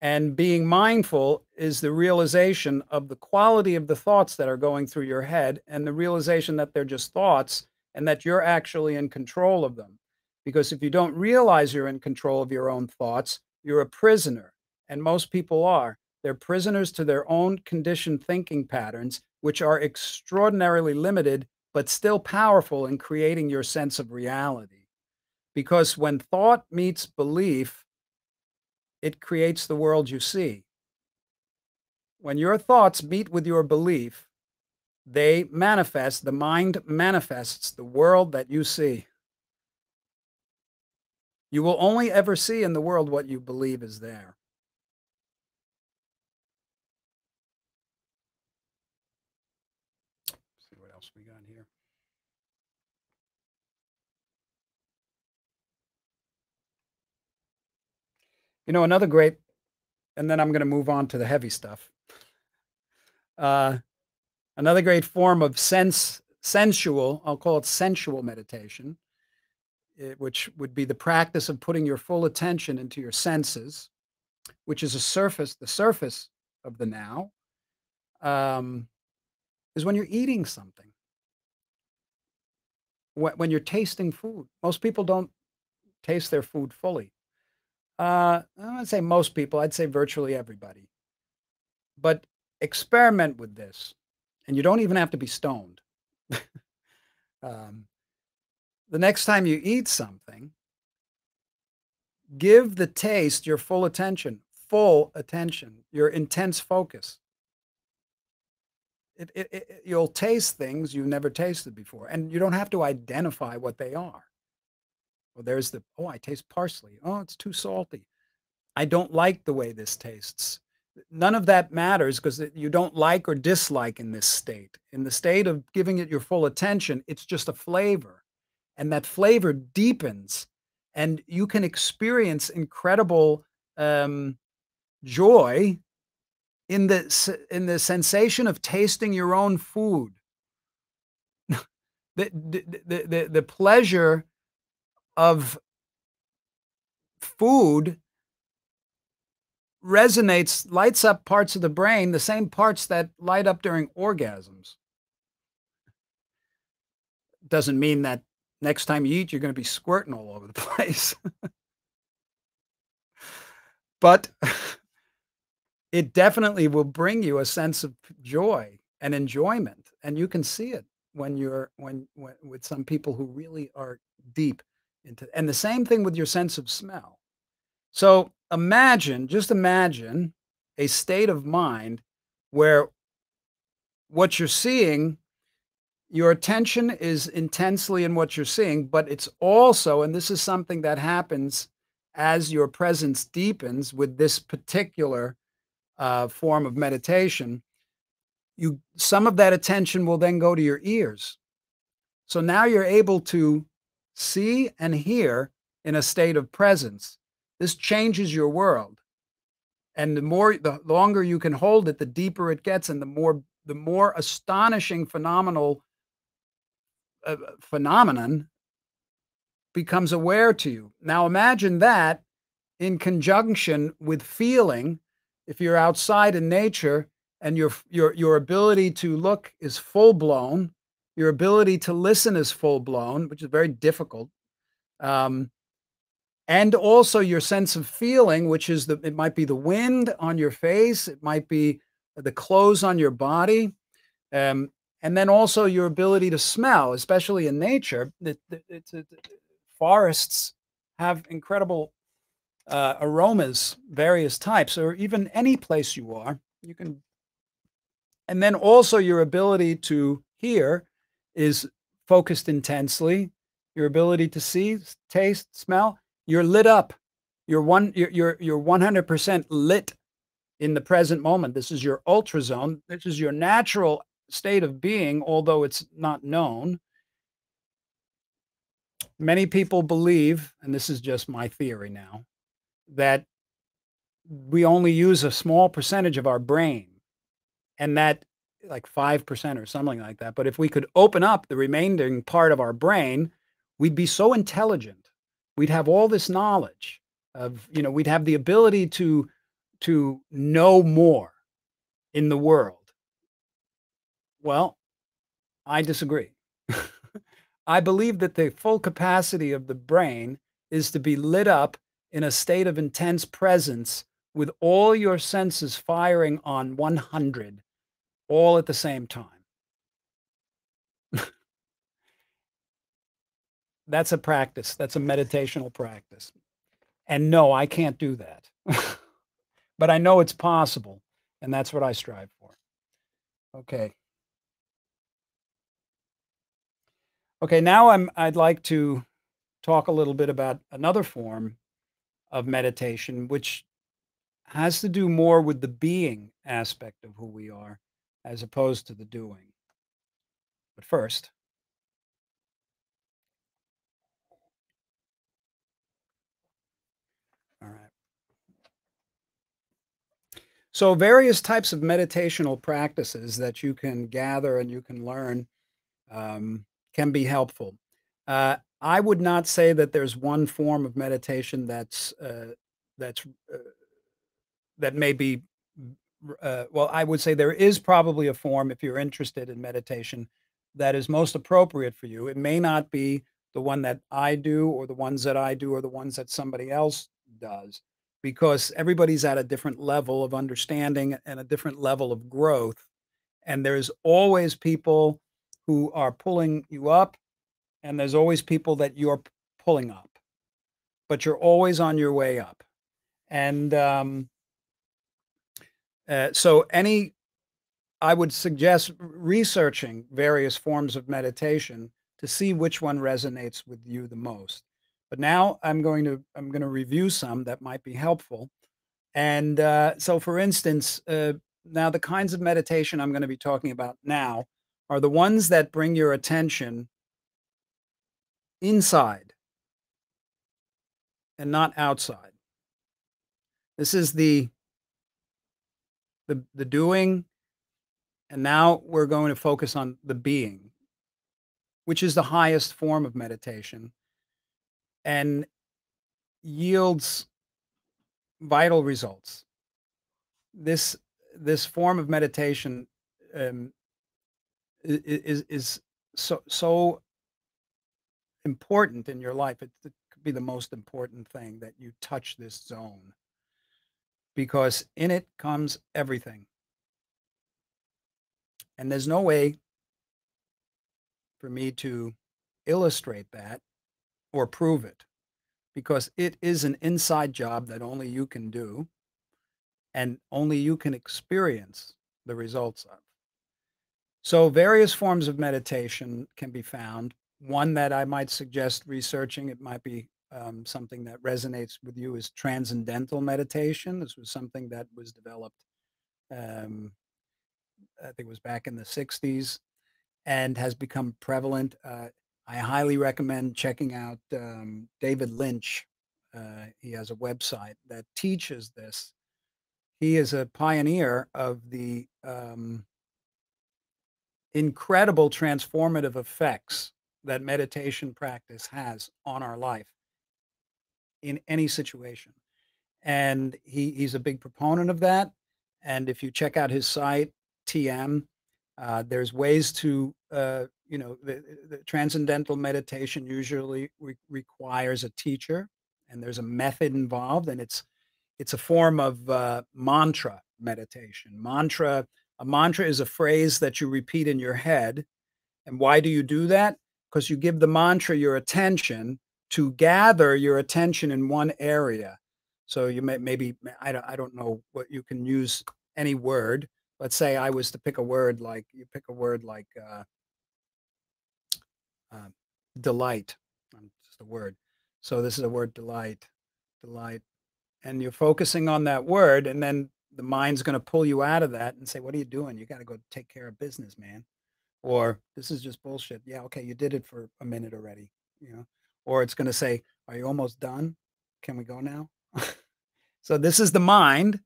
And being mindful is the realization of the quality of the thoughts that are going through your head, and the realization that they're just thoughts and that you're actually in control of them. Because if you don't realize you're in control of your own thoughts, you're a prisoner. And most people are. They're prisoners to their own conditioned thinking patterns, which are extraordinarily limited, but still powerful in creating your sense of reality. Because when thought meets belief, it creates the world you see. When your thoughts meet with your belief, they manifest, the mind manifests the world that you see. You will only ever see in the world what you believe is there. Let's see what else we got here. You know, another great, and then I'm going to move on to the heavy stuff. Another great form of sensual, I'll call it sensual meditation, which would be the practice of putting your full attention into your senses, which is the surface of the now, is when you're eating something, when you're tasting food. Most people don't taste their food fully. I would say most people, I'd say virtually everybody. But experiment with this, and you don't even have to be stoned. The next time you eat something, give the taste your full attention, your intense focus. You'll taste things you've never tasted before, and you don't have to identify what they are. Well, there's the, oh, I taste parsley. Oh, it's too salty. I don't like the way this tastes. None of that matters, because you don't like or dislike in this state. In the state of giving it your full attention, it's just a flavor. And that flavor deepens. And you can experience incredible joy in the sensation of tasting your own food. The pleasure of food resonates, lights up parts of the brain, the same parts that light up during orgasms. Doesn't mean that next time you eat, you're going to be squirting all over the place. But it definitely will bring you a sense of joy and enjoyment. And you can see it when you're with some people who really are deep into, and the same thing with your sense of smell. So imagine, just imagine a state of mind where what you're seeing, your attention is intensely in what you're seeing, but it's also, and this is something that happens as your presence deepens with this particular form of meditation, some of that attention will then go to your ears. So now you're able to see and hear in a state of presence. This changes your world. And the longer you can hold it, the deeper it gets, and the more astonishing phenomenal phenomenon becomes aware to you. Now imagine that in conjunction with feeling. If you're outside in nature and your ability to look is full-blown, your ability to listen is full-blown, which is very difficult, and also your sense of feeling, which is it might be the wind on your face, it might be the clothes on your body, and then also your ability to smell, especially in nature. Forests have incredible aromas, various types, or even any place you are, you can. And then also your ability to hear is focused intensely. Your ability to see, taste, smell, you're lit up. You're 100% lit in the present moment. This is your ultra zone. This is your natural state of being, although it's not known. Many people believe, and this is just my theory now, that we only use a small percentage of our brain, and that like 5% or something like that. But if we could open up the remaining part of our brain, we'd be so intelligent. We'd have all this knowledge of, you know, we'd have the ability to know more in the world. Well, I disagree. I believe that the full capacity of the brain is to be lit up in a state of intense presence with all your senses firing on 100 all at the same time. That's a practice. That's a meditational practice. And no, I can't do that. But I know it's possible, and that's what I strive for. Okay. Okay, now I'd like to talk a little bit about another form of meditation, which has to do more with the being aspect of who we are as opposed to the doing. But first, all right. So various types of meditational practices that you can gather and you can learn can be helpful. I would not say that there's one form of meditation that may be, well, I would say there is probably a form, if you're interested in meditation, that is most appropriate for you. It may not be the one that I do, or the ones that I do, or the ones that somebody else does, because everybody's at a different level of understanding and a different level of growth. And there's always people who are pulling you up, and there's always people that you're pulling up, but you're always on your way up. And so I would suggest researching various forms of meditation to see which one resonates with you the most. But now I'm going to review some that might be helpful. And so, for instance, now the kinds of meditation I'm going to be talking about now are the ones that bring your attention inside and not outside. This is the doing, and now we're going to focus on the being, which is the highest form of meditation and yields vital results. This form of meditation is so important in your life. It could be the most important thing, that you touch this zone, because in it comes everything. And there's no way for me to illustrate that or prove it, because it is an inside job that only you can do and only you can experience the results of. So various forms of meditation can be found. One that I might suggest researching, it might be something that resonates with you, is transcendental meditation. This was something that was developed, I think it was back in the 60s, and has become prevalent. I highly recommend checking out David Lynch. He has a website that teaches this. He is a pioneer of the incredible transformative effects that meditation practice has on our life in any situation. And he's a big proponent of that. And if you check out his site, TM, there's ways to, you know, the transcendental meditation usually requires a teacher, and there's a method involved, and it's a form of mantra meditation. A mantra is a phrase that you repeat in your head. And why do you do that? Because you give the mantra your attention to gather your attention in one area. So you may, maybe, I don't know what you can use, any word. Let's say I was to pick a word like, you pick a word like delight, just a word. So this is a word, delight, delight. And you're focusing on that word, and then the mind's going to pull you out of that and say, what are you doing? You got to go take care of business, man. Or this is just bullshit. Yeah, okay, you did it for a minute already, you know. Or it's going to say, are you almost done? Can we go now? So this is the mind.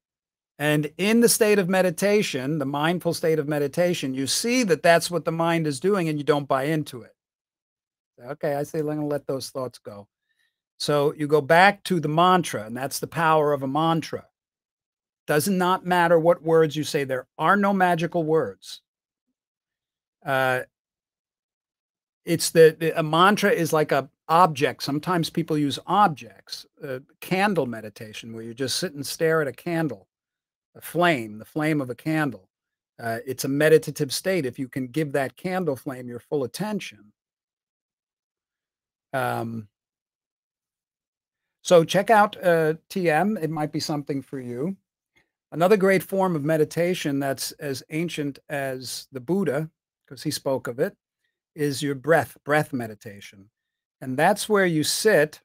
And in the state of meditation, the mindful state of meditation, you see that that's what the mind is doing, and you don't buy into it. Okay, I say, I'm going to let those thoughts go. So you go back to the mantra, and that's the power of a mantra. Does not matter what words you say. There are no magical words. It's a mantra is like a object. Sometimes people use objects, candle meditation, where you just sit and stare at a candle, a flame, the flame of a candle. It's a meditative state. If you can give that candle flame your full attention. So check out TM. It might be something for you. Another great form of meditation that's as ancient as the Buddha, because he spoke of it, is your breath meditation. And that's where you sit.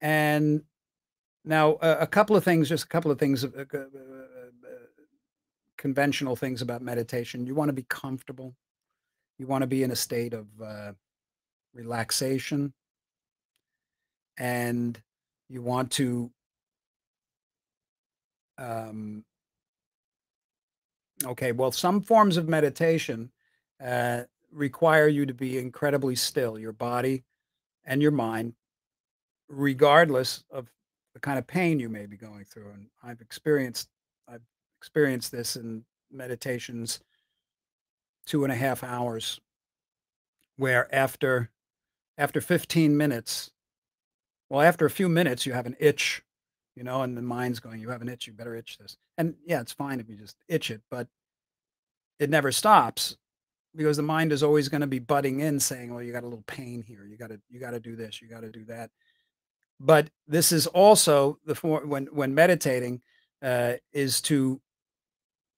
And now a couple of things, conventional things about meditation. You want to be comfortable. You want to be in a state of relaxation. And you want to, okay, well, some forms of meditation require you to be incredibly still, your body and your mind, regardless of the kind of pain you may be going through. And I've experienced this in meditations 2.5 hours, where after 15 minutes, well, after a few minutes, you have an itch, you know, and the mind's going, you have an itch, you better itch this. And yeah, it's fine if you just itch it, but it never stops, because the mind is always going to be butting in saying, well, you got a little pain here. You got to do this. You got to do that. But this is also the form when meditating is to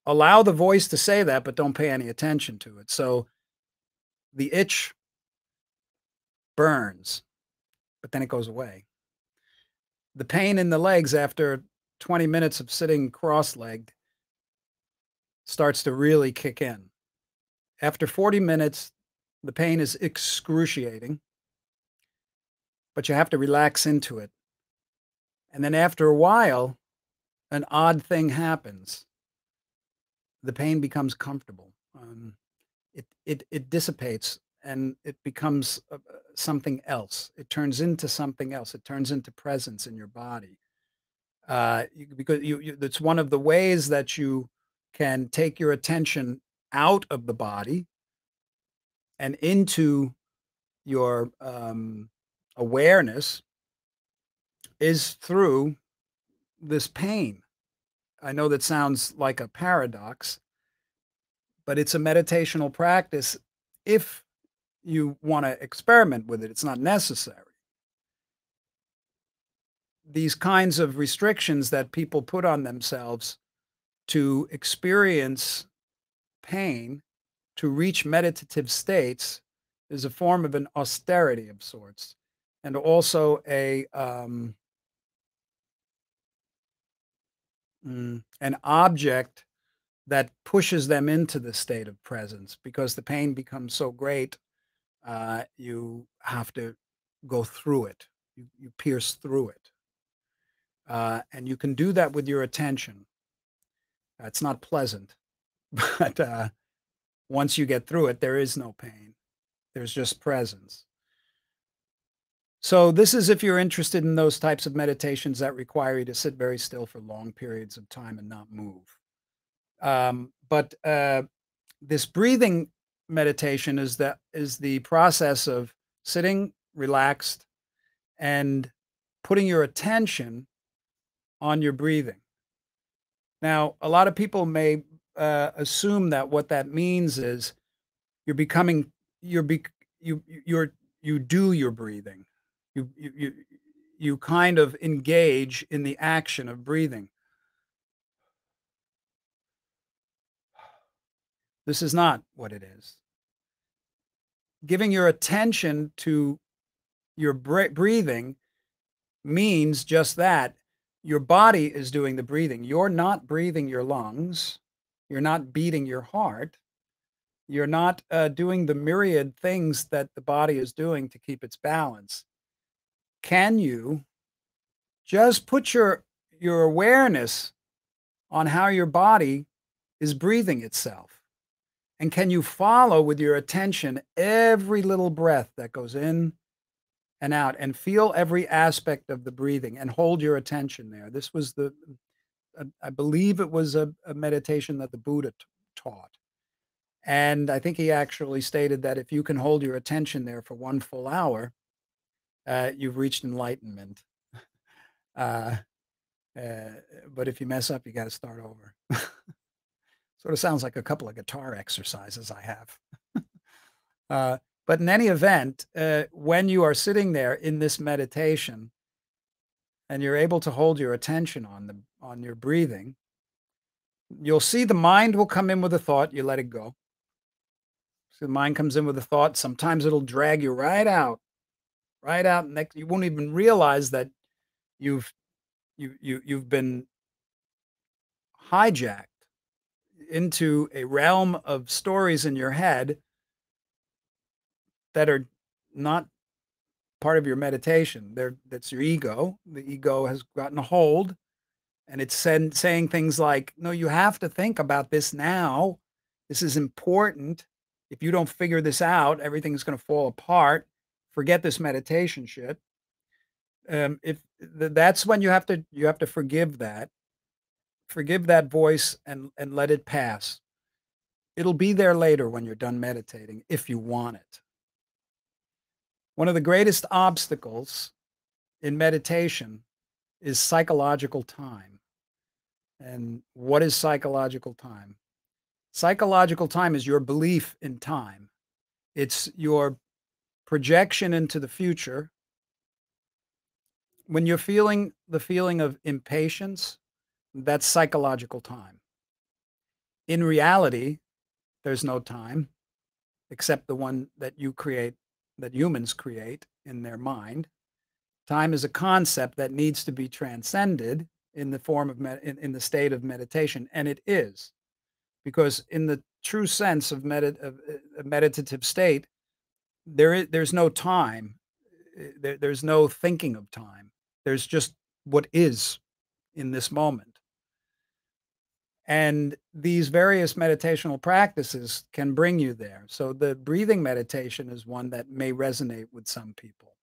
allow the voice to say that, but don't pay any attention to it. So the itch burns, but then it goes away. The pain in the legs after 20 minutes of sitting cross-legged starts to really kick in. After 40 minutes, the pain is excruciating, but you have to relax into it. And then after a while, an odd thing happens. The pain becomes comfortable. It dissipates, and it becomes something else. It turns into something else. It turns into presence in your body. Because that's one of the ways that you can take your attention out of the body and into your awareness is through this pain. I know that sounds like a paradox, but it's a meditational practice if you want to experiment with it. It's not necessary. These kinds of restrictions that people put on themselves to experience pain, to reach meditative states, is a form of an austerity of sorts, and also an object that pushes them into the state of presence, because the pain becomes so great, you have to go through it. You pierce through it. And you can do that with your attention. It's not pleasant, but once you get through it, there is no pain. There's just presence. So this is if you're interested in those types of meditations that require you to sit very still for long periods of time and not move. But this breathing meditation is the process of sitting relaxed and putting your attention on your breathing. Now, a lot of people may assume that what that means is you do your breathing. You kind of engage in the action of breathing. This is not what it is. Giving your attention to your breathing means just that. Your body is doing the breathing. You're not breathing your lungs. You're not beating your heart. You're not doing the myriad things that the body is doing to keep its balance. Can you just put your awareness on how your body is breathing itself? And can you follow with your attention every little breath that goes in and out, and feel every aspect of the breathing and hold your attention there? This was the, I believe it was a meditation that the Buddha taught. And I think he actually stated that if you can hold your attention there for 1 full hour, you've reached enlightenment. But if you mess up, you got to start over. Sort of sounds like a couple of guitar exercises I have. But in any event, when you are sitting there in this meditation and you're able to hold your attention on your breathing, you'll see the mind will come in with a thought. You let it go. So the mind comes in with a thought. Sometimes it'll drag you right out. Next, you won't even realize that you've been hijacked into a realm of stories in your head that are not part of your meditation. That's your ego. The ego has gotten a hold. And it's saying things like, no, you have to think about this now. This is important. If you don't figure this out, everything's going to fall apart. Forget this meditation shit. That's when you have to forgive that voice and let it pass. It'll be there later when you're done meditating, if you want it. One of the greatest obstacles in meditation is psychological time. And what is psychological time? Psychological time is your belief in time. It's your projection into the future. When you're feeling the feeling of impatience, that's psychological time. In reality, there's no time except the one that you create, that humans create in their mind. Time is a concept that needs to be transcended in the form of in the state of meditation, and it is, because in the true sense of a meditative state, there's no time, there's no thinking of time. There's just what is in this moment. And these various meditational practices can bring you there. So the breathing meditation is one that may resonate with some people.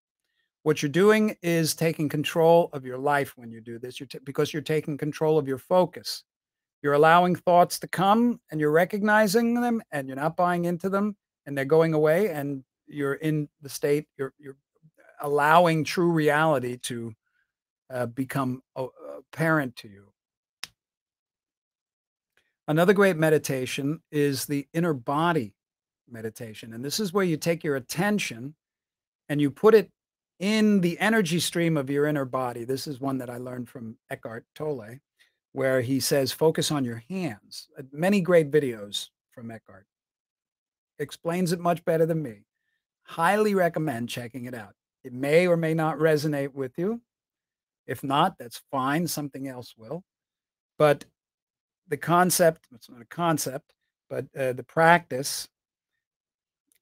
What you're doing is taking control of your life when you do this, because you're taking control of your focus. You're allowing thoughts to come, and you're recognizing them, and you're not buying into them, and they're going away, and you're in the state, you're allowing true reality to become apparent to you. Another great meditation is the inner body meditation. And this is where you take your attention and you put it in the energy stream of your inner body. This is one that I learned from Eckhart Tolle, where he says, focus on your hands. Many great videos from Eckhart. Explains it much better than me. Highly recommend checking it out. It may or may not resonate with you. If not, that's fine. Something else will. But the concept, it's not a concept, but the practice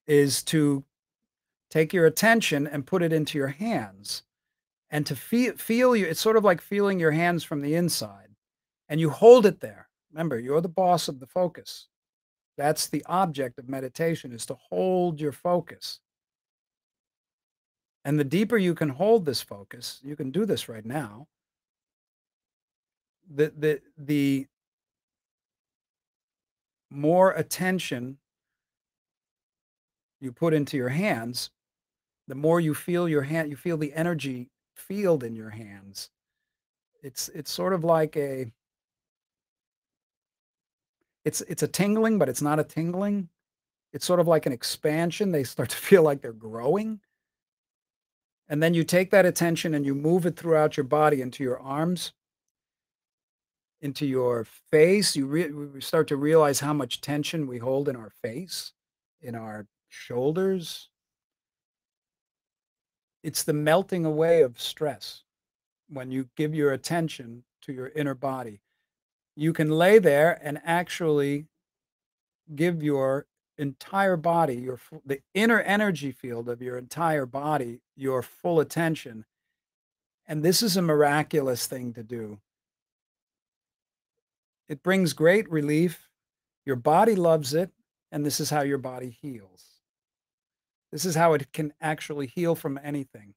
is to take your attention and put it into your hands and to feel you. It's sort of like feeling your hands from the inside, and you hold it there. Remember, you're the boss of the focus. That's the object of meditation, is to hold your focus. And the deeper you can hold this focus, you can do this right now, the more attention you put into your hands, the more you feel your hand, you feel the energy field in your hands. It's sort of like a, it's a tingling, but it's not a tingling. It's sort of like an expansion. They start to feel like they're growing. And then you take that attention and you move it throughout your body, into your arms, into your face. We start to realize how much tension we hold in our face, in our shoulders. It's the melting away of stress when you give your attention to your inner body. You can lay there and actually give your entire body, the inner energy field of your entire body, your full attention. And this is a miraculous thing to do. It brings great relief. Your body loves it. And this is how your body heals. This is how it can actually heal from anything.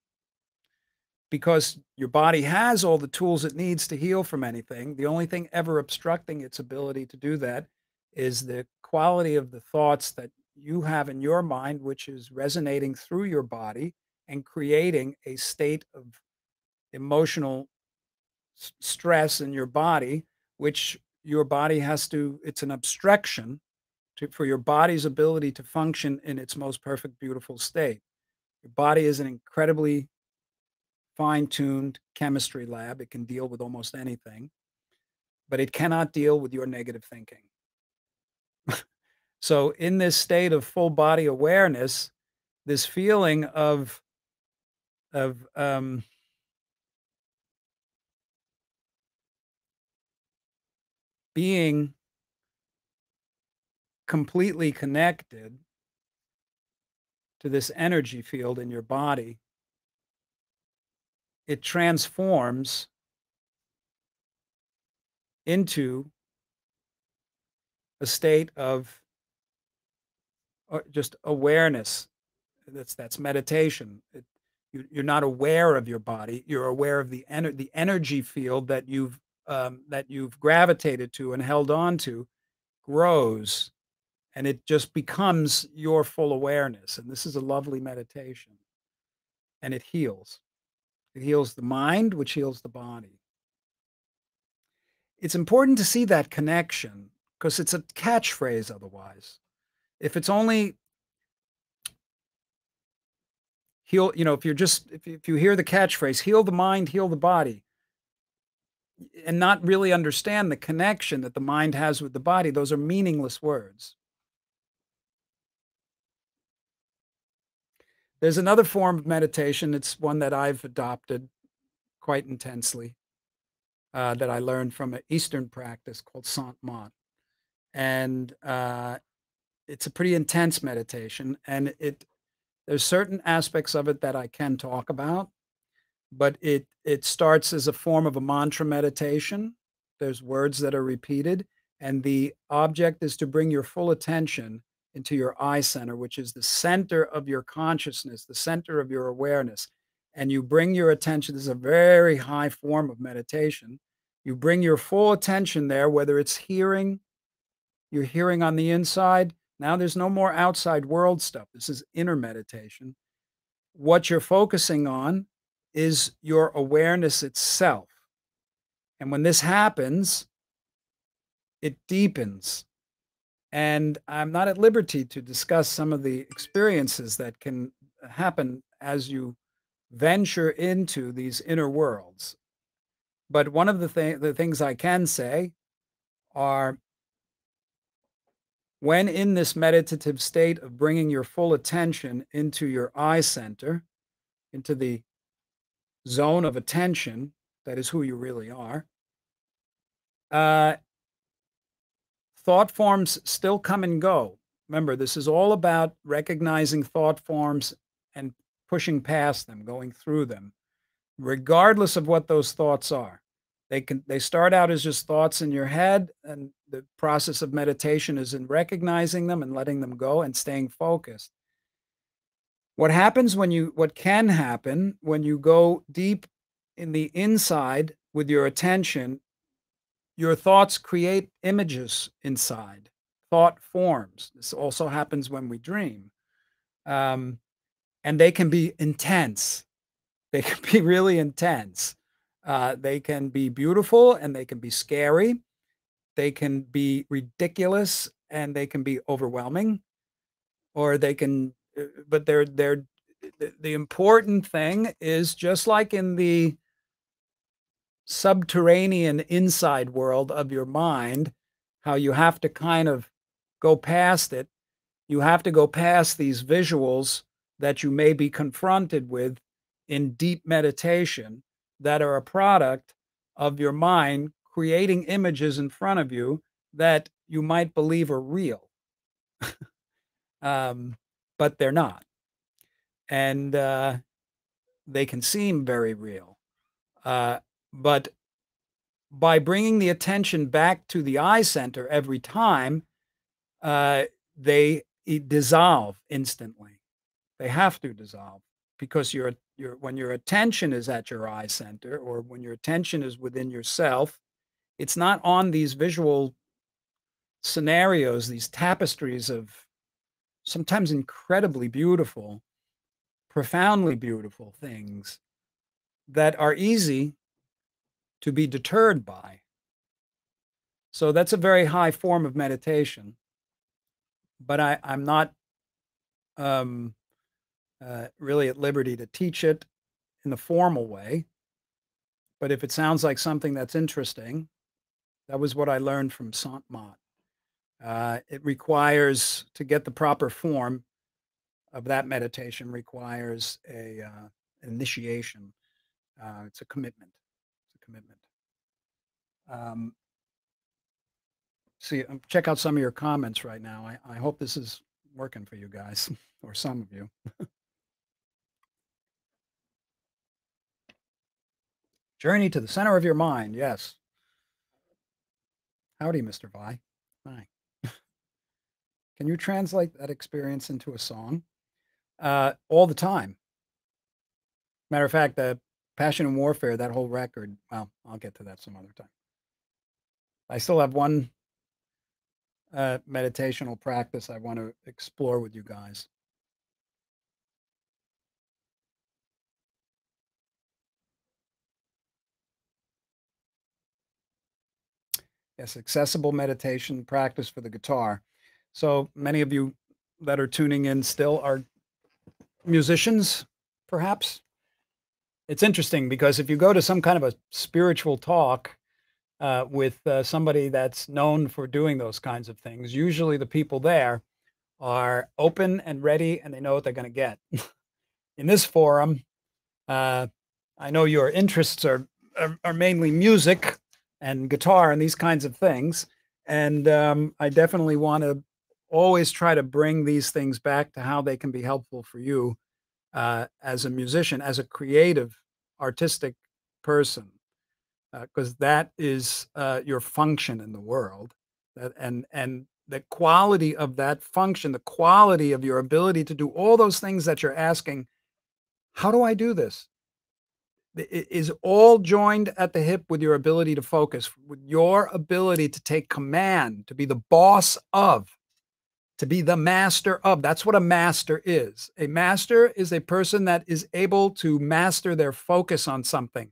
Because your body has all the tools it needs to heal from anything. The only thing ever obstructing its ability to do that is the quality of the thoughts that you have in your mind, which is resonating through your body and creating a state of emotional stress in your body, which your body has to, it's an obstruction for your body's ability to function in its most perfect, beautiful state. Your body is an incredibly fine-tuned chemistry lab. It can deal with almost anything, but it cannot deal with your negative thinking. So in this state of full body awareness, this feeling of being completely connected to this energy field in your body, it transforms into a state of just awareness. That's meditation. You're not aware of your body. You're aware of the energy field that you've gravitated to and held on to grows, and it just becomes your full awareness. And this is a lovely meditation, and it heals. It heals the mind, which heals the body. It's important to see that connection, because it's a catchphrase otherwise. If it's only heal, you know, if you hear the catchphrase, heal the mind, heal the body, and not really understand the connection that the mind has with the body, those are meaningless words. There's another form of meditation. It's one that I've adopted quite intensely, that I learned from an Eastern practice called Sant Mat. And it's a pretty intense meditation. And there's certain aspects of it that I can talk about, but it starts as a form of a mantra meditation. There's words that are repeated, and the object is to bring your full attention into your eye center, which is the center of your consciousness, the center of your awareness. And you bring your attention. This is a very high form of meditation. You bring your full attention there, whether it's hearing, you're hearing on the inside. Now there's no more outside world stuff. This is inner meditation. What you're focusing on is your awareness itself. And when this happens, it deepens. And I'm not at liberty to discuss some of the experiences that can happen as you venture into these inner worlds. But one of the things I can say are, when in this meditative state of bringing your full attention into your eye center, into the zone of attention, that is who you really are, thought forms still come and go. Remember, this is all about recognizing thought forms and pushing past them, going through them, regardless of what those thoughts are. They start out as just thoughts in your head, and the process of meditation is in recognizing them and letting them go and staying focused. What can happen when you go deep in the inside with your attention, your thoughts create images inside, thought forms. This also happens when we dream. And they can be intense. They can be really intense. They can be beautiful and they can be scary. They can be ridiculous and they can be overwhelming, or they can, but the important thing is, just like in the subterranean inside world of your mind, how you have to kind of go past it. You have to go past these visuals that you may be confronted with in deep meditation, that are a product of your mind creating images in front of you that you might believe are real, but they're not. And they can seem very real. But by bringing the attention back to the eye center every time, they dissolve instantly. They have to dissolve, because when your attention is at your eye center, or when your attention is within yourself, it's not on these visual scenarios, these tapestries of sometimes incredibly beautiful, profoundly beautiful things that are easy to be deterred by. So that's a very high form of meditation. But I'm not really at liberty to teach it in the formal way. But if it sounds like something that's interesting, that was what I learned from Sant Mat. It requires, to get the proper form of that meditation, requires a initiation. It's a commitment. See, check out some of your comments right now. I hope this is working for you guys, or some of you. Journey to the center of your mind. Yes. Howdy, Mr. Vai. Hi. Can you translate that experience into a song? All the time. Matter of fact, the Passion and Warfare, that whole record. Well, I'll get to that some other time. I still have one meditational practice I want to explore with you guys. Yes, accessible meditation practice for the guitar. So many of you that are tuning in still are musicians, perhaps. It's interesting, because if you go to some kind of a spiritual talk with somebody that's known for doing those kinds of things, usually the people there are open and ready, and they know what they're going to get. In this forum, I know your interests are mainly music and guitar and these kinds of things. And I definitely want to always try to bring these things back to how they can be helpful for you. As a musician, as a creative, artistic person, because that is your function in the world. And the quality of that function, the quality of your ability to do all those things that you're asking, how do I do this? It is all joined at the hip with your ability to focus, with your ability to take command, to be the boss of, to be the master of. That's what a master is. A master is a person that is able to master their focus on something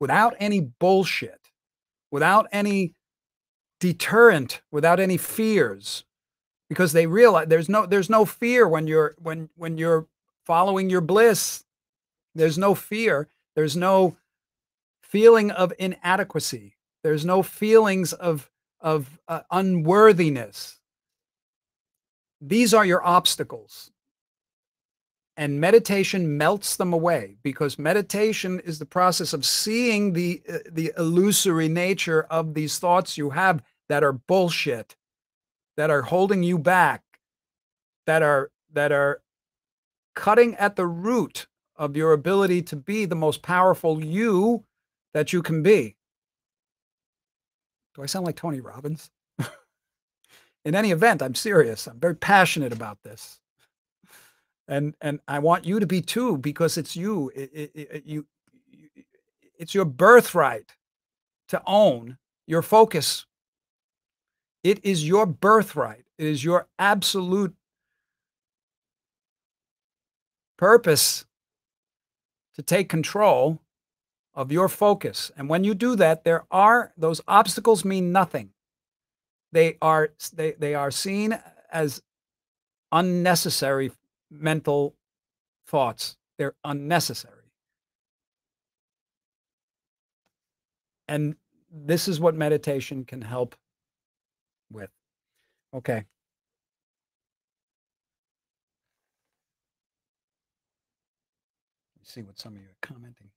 without any bullshit, without any deterrent without any fears, because they realize there's no fear when you're following your bliss. There's no fear. There's no feeling of inadequacy. There's no feelings of unworthiness. These are your obstacles. And meditation melts them away, because meditation is the process of seeing the illusory nature of these thoughts you have that are bullshit, that are holding you back, that are cutting at the root of your ability to be the most powerful you that you can be. Do I sound like Tony Robbins? In any event, I'm serious. I'm very passionate about this. And I want you to be too, because it's you. It's your birthright to own your focus. It is your birthright. It is your absolute purpose to take control of your focus. And when you do that, those obstacles mean nothing. They are seen as unnecessary mental thoughts. They're unnecessary. And this is what meditation can help with. Okay. Let's see what some of you are commenting.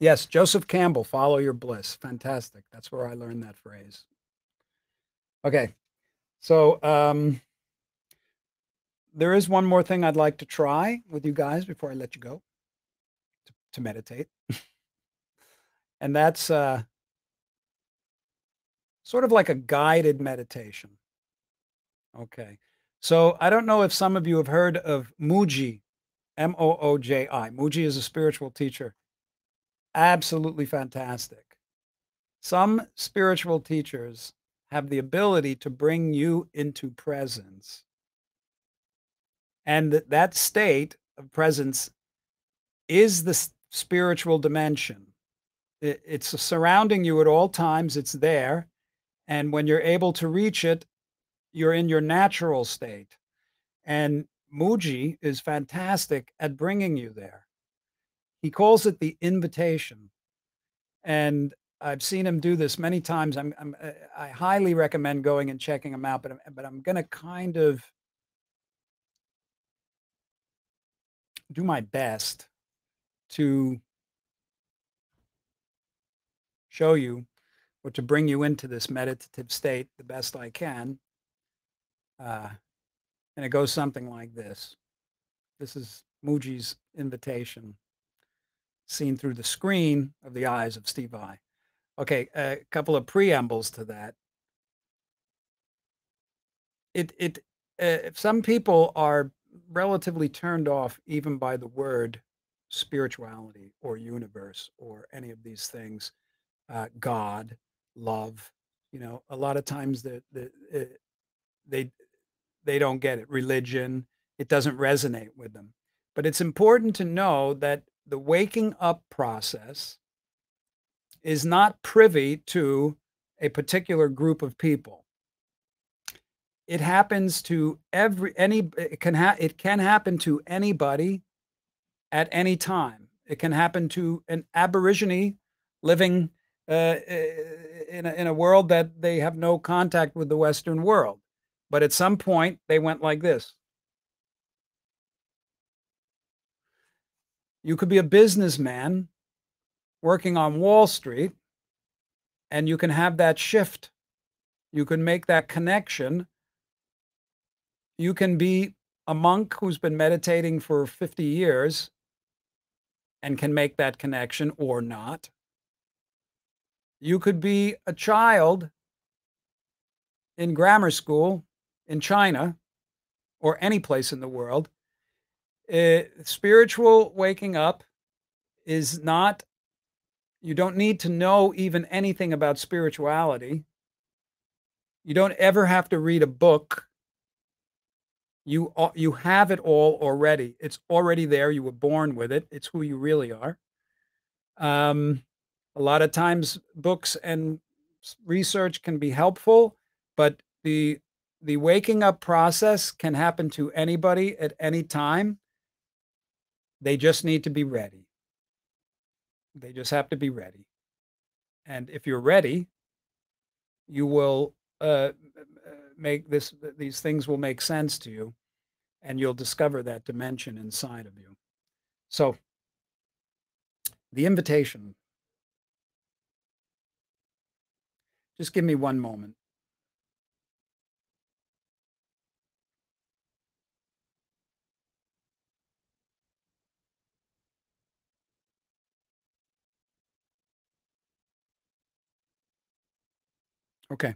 Yes, Joseph Campbell, follow your bliss. Fantastic. That's where I learned that phrase. Okay. So, there is one more thing I'd like to try with you guys before I let you go to meditate. And that's sort of like a guided meditation. Okay. So I don't know if some of you have heard of Mooji, M-O-O-J-I. Mooji is a spiritual teacher. Absolutely fantastic. Some spiritual teachers have the ability to bring you into presence. And that state of presence is the spiritual dimension. It's surrounding you at all times. It's there. And when you're able to reach it, you're in your natural state. And Mooji is fantastic at bringing you there. He calls it the invitation. And I've seen him do this many times. I highly recommend going and checking him out, but I'm going to kind of do my best to show you or to bring you into this meditative state the best I can. And it goes something like this. This is Mooji's invitation seen through the screen of the eyes of Steve Vai. Okay, a couple of preambles to that. Some people are relatively turned off even by the word spirituality or universe or any of these things, God, love. You know, a lot of times they don't get it. Religion, it doesn't resonate with them. But it's important to know that the waking up process is not privy to a particular group of people. It happens to it can happen to anybody at any time. It can happen to an aborigine living in a world that they have no contact with the Western world. But at some point they went like this. You could be a businessman working on Wall Street, and you can have that shift. You can make that connection. You can be a monk who's been meditating for 50 years and can make that connection or not. You could be a child in grammar school in China or any place in the world. Spiritual waking up is not, you don't need to know even anything about spirituality. You don't ever have to read a book. You have it all already. It's already there. You were born with it. It's who you really are. A lot of times books and research can be helpful, but the waking up process can happen to anybody at any time. They just need to be ready. They just have to be ready. And if you're ready, you will these things will make sense to you, and you'll discover that dimension inside of you. So the invitation. Just give me one moment. Okay.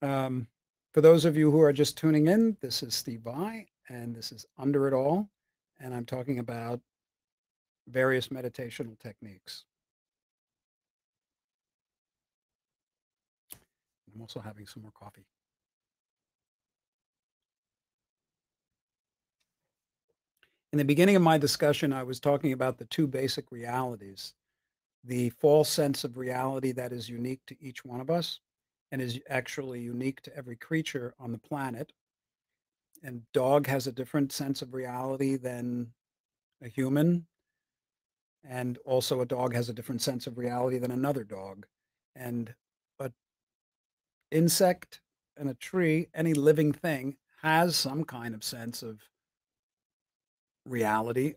For those of you who are just tuning in, this is Steve Vai, and this is Under It All, and I'm talking about various meditational techniques. I'm also having some more coffee. In the beginning of my discussion, I was talking about the two basic realities. The false sense of reality that is unique to each one of us and is actually unique to every creature on the planet. And dog has a different sense of reality than a human. And also a dog has a different sense of reality than another dog. And an insect and a tree, any living thing, has some kind of sense of reality.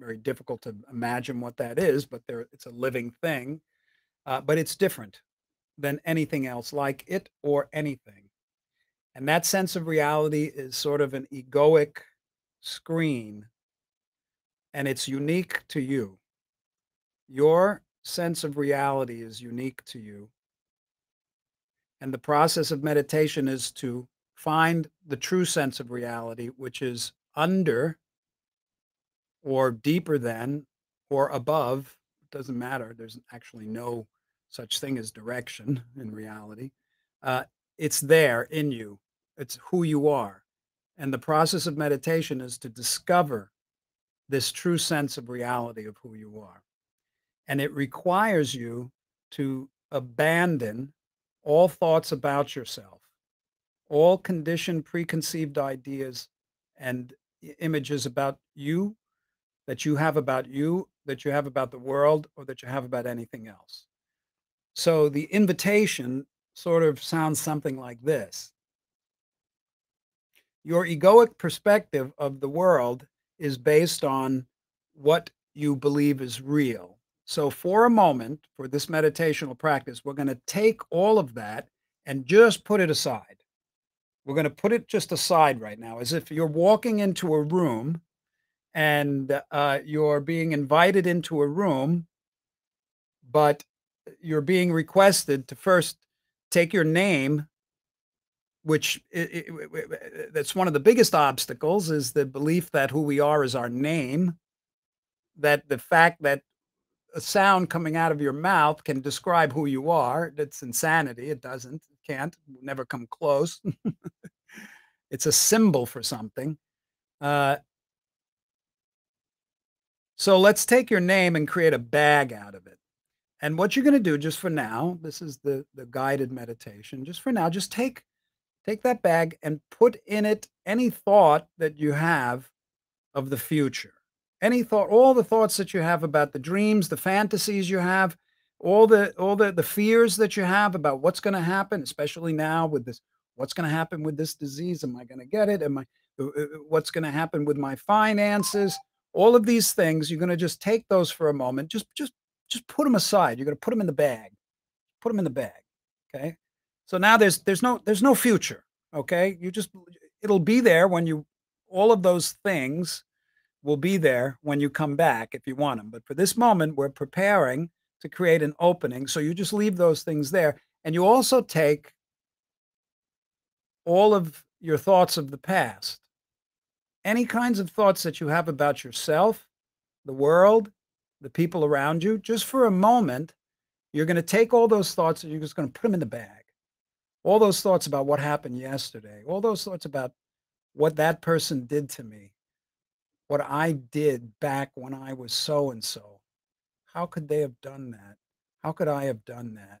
Very difficult to imagine what that is, but it's a living thing, but it's different than anything else like it or anything. And that sense of reality is sort of an egoic screen, and it's unique to you. Your sense of reality is unique to you. And the process of meditation is to find the true sense of reality, which is under or deeper than, or above, it doesn't matter. There's actually no such thing as direction in reality. It's there in you. It's who you are. And the process of meditation is to discover this true sense of reality of who you are. And it requires you to abandon all thoughts about yourself, all conditioned, preconceived ideas and images about you, that you have about you, that you have about the world, or that you have about anything else. So the invitation sort of sounds something like this. Your egoic perspective of the world is based on what you believe is real. So for a moment, for this meditational practice, we're going to take all of that and just put it aside. We're going to put it just aside right now, as if you're walking into a room and you're being invited into a room, but you're being requested to first take your name, which that's one of the biggest obstacles, is the belief that who we are is our name, that the fact that a sound coming out of your mouth can describe who you are. That's insanity. It doesn't, it can't, will never come close. It's a symbol for something. So let's take your name and create a bag out of it. And what you're going to do just for now, this is the guided meditation, just for now, just take that bag and put in it any thought that you have of the future. Any thought, all the thoughts that you have about the dreams, the fantasies you have, all the fears that you have about what's going to happen, especially now with this, what's going to happen with this disease? Am I going to get it? What's going to happen with my finances? All of these things, you're going to just take those for a moment. Just put them aside. You're going to put them in the bag. Put them in the bag. Okay. So now there's no future. Okay. It'll be there when you, all of those things will be there when you come back if you want them. But for this moment, we're preparing to create an opening. So you just leave those things there. And you also take all of your thoughts of the past. Any kinds of thoughts that you have about yourself, the world, the people around you, just for a moment, you're going to take all those thoughts and you're just going to put them in the bag. All those thoughts about what happened yesterday, all those thoughts about what that person did to me, what I did back when I was so-and-so, How could they have done that? How could I have done that?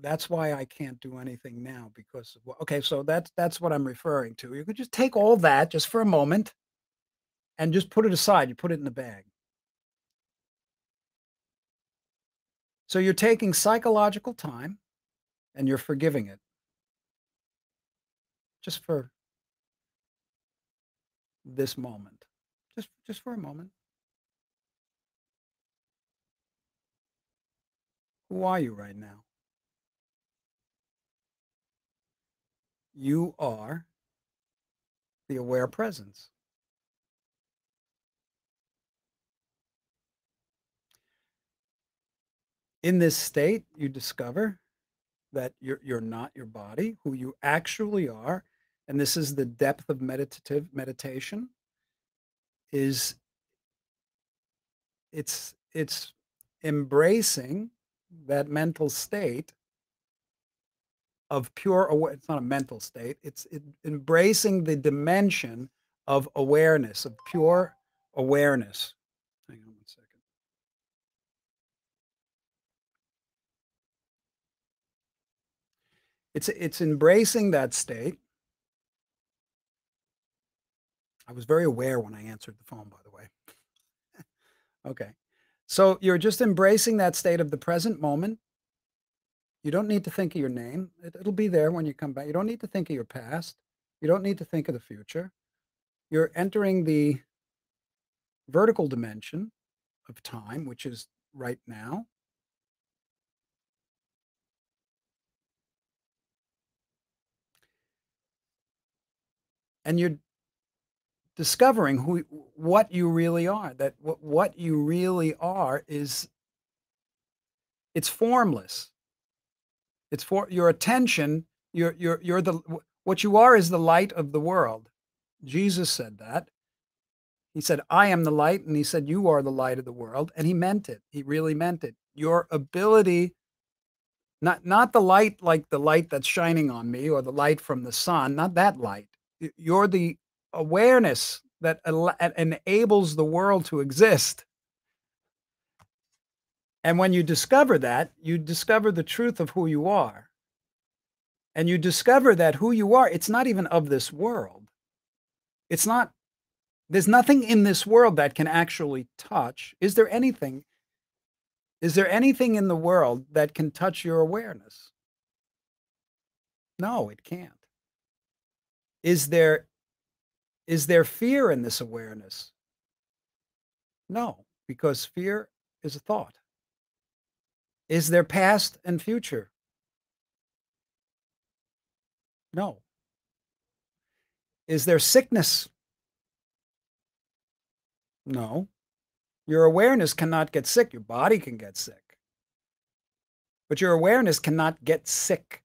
That's why I can't do anything now, because, okay, so that's what I'm referring to. You could just take all that just for a moment and just put it aside. You put it in the bag. So you're taking psychological time and you're forgiving it just for this moment, just for a moment. Who are you right now? You are the aware presence. In this state, you discover that you're not your body, who you actually are. And this is the depth of meditation, is it's embracing that mental state of pure awareness. It's not a mental state, it's embracing the dimension of awareness, of pure awareness. Hang on 1 second. It's embracing that state. I was very aware when I answered the phone, by the way. Okay. So you're just embracing that state of the present moment. You don't need to think of your name. It'll be there when you come back. You don't need to think of your past. You don't need to think of the future. You're entering the vertical dimension of time, which is right now. And you're discovering what you really are, that what you really are is, it's formless. It's for your attention. You're the, what you are is the light of the world. Jesus said that. He said, I am the light. And he said, you are the light of the world. And he meant it. He really meant it. Your ability, not the light, like the light that's shining on me or the light from the sun, not that light. You're the awareness that enables the world to exist. And when you discover that, you discover the truth of who you are. And you discover that who you are, it's not even of this world. It's not, there's nothing in this world that can actually touch. Is there anything? Is there anything in the world that can touch your awareness? No, it can't. Is there fear in this awareness? No, because fear is a thought. Is there past and future? No. Is there sickness? No. Your awareness cannot get sick. Your body can get sick. But your awareness cannot get sick.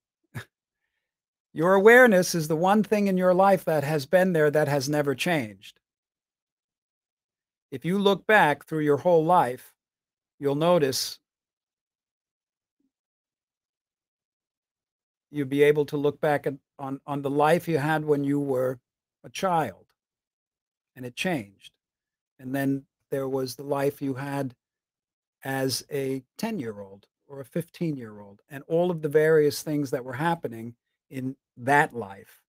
Your awareness is the one thing in your life that has been there, that has never changed. If you look back through your whole life, you'll notice, you'll be able to look back at, on the life you had when you were a child, and it changed. And then there was the life you had as a 10-year-old or a 15-year-old, and all of the various things that were happening in that life.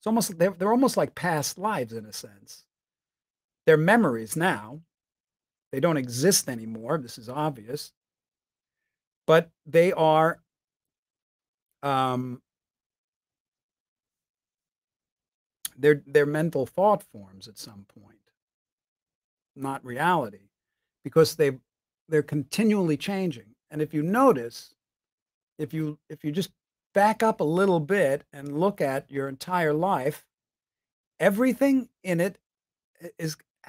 It's almost, they're almost like past lives in a sense. They're memories now. They don't exist anymore. This is obvious. But they are they're mental thought forms at some point, not reality, because they're continually changing. And if you notice, if you just back up a little bit and look at your entire life, everything in it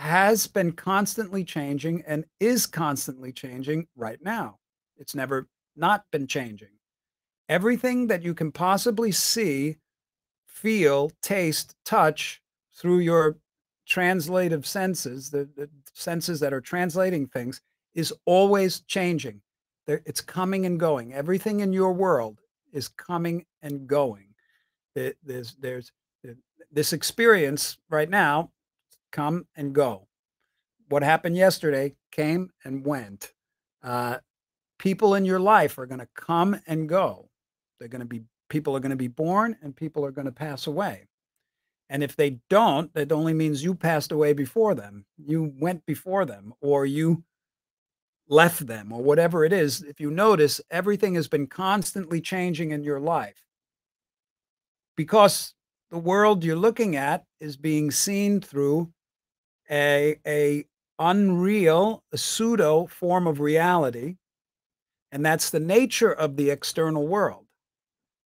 has been constantly changing and is constantly changing right now. It's never not been changing. Everything that you can possibly see, feel, taste, touch through your translative senses, the senses that are translating things, is always changing. It's coming and going. Everything in your world is coming and going. There's this experience right now, come and go. What happened yesterday came and went. People in your life are going to come and go. They're going to be, people are going to be born and people are going to pass away. And if they don't, that only means you passed away before them. You went before them, or you left them, or whatever it is. If you notice, everything has been constantly changing in your life, because the world you're looking at is being seen through a unreal, a pseudo form of reality. And that's the nature of the external world,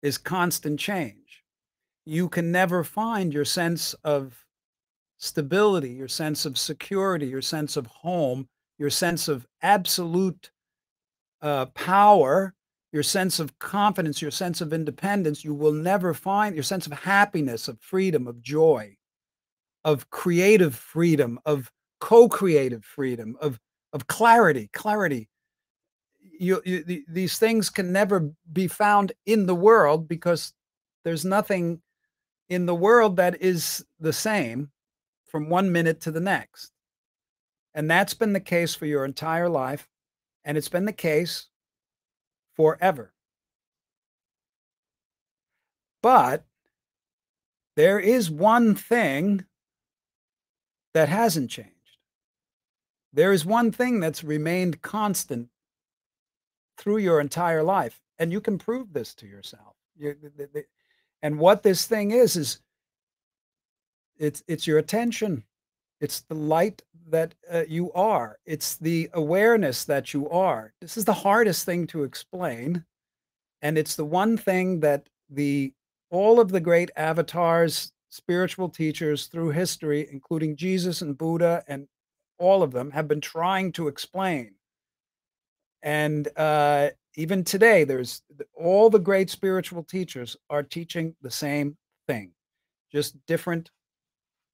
is constant change. You can never find your sense of stability, your sense of security, your sense of home, your sense of absolute power, your sense of confidence, your sense of independence. You will never find your sense of happiness, of freedom, of joy, of creative freedom, of co-creative freedom, of clarity. These things can never be found in the world, because there's nothing in the world that is the same from one minute to the next. And that's been the case for your entire life. And it's been the case forever. But there is one thing that hasn't changed. There is one thing that's remained constant through your entire life. And you can prove this to yourself. And what this thing is it's your attention. It's the light that you are. It's the awareness that you are. This is the hardest thing to explain. And it's the one thing that all of the great avatars, spiritual teachers through history, including Jesus and Buddha and all of them, have been trying to explain. And even today, there's all the great spiritual teachers are teaching the same thing, just different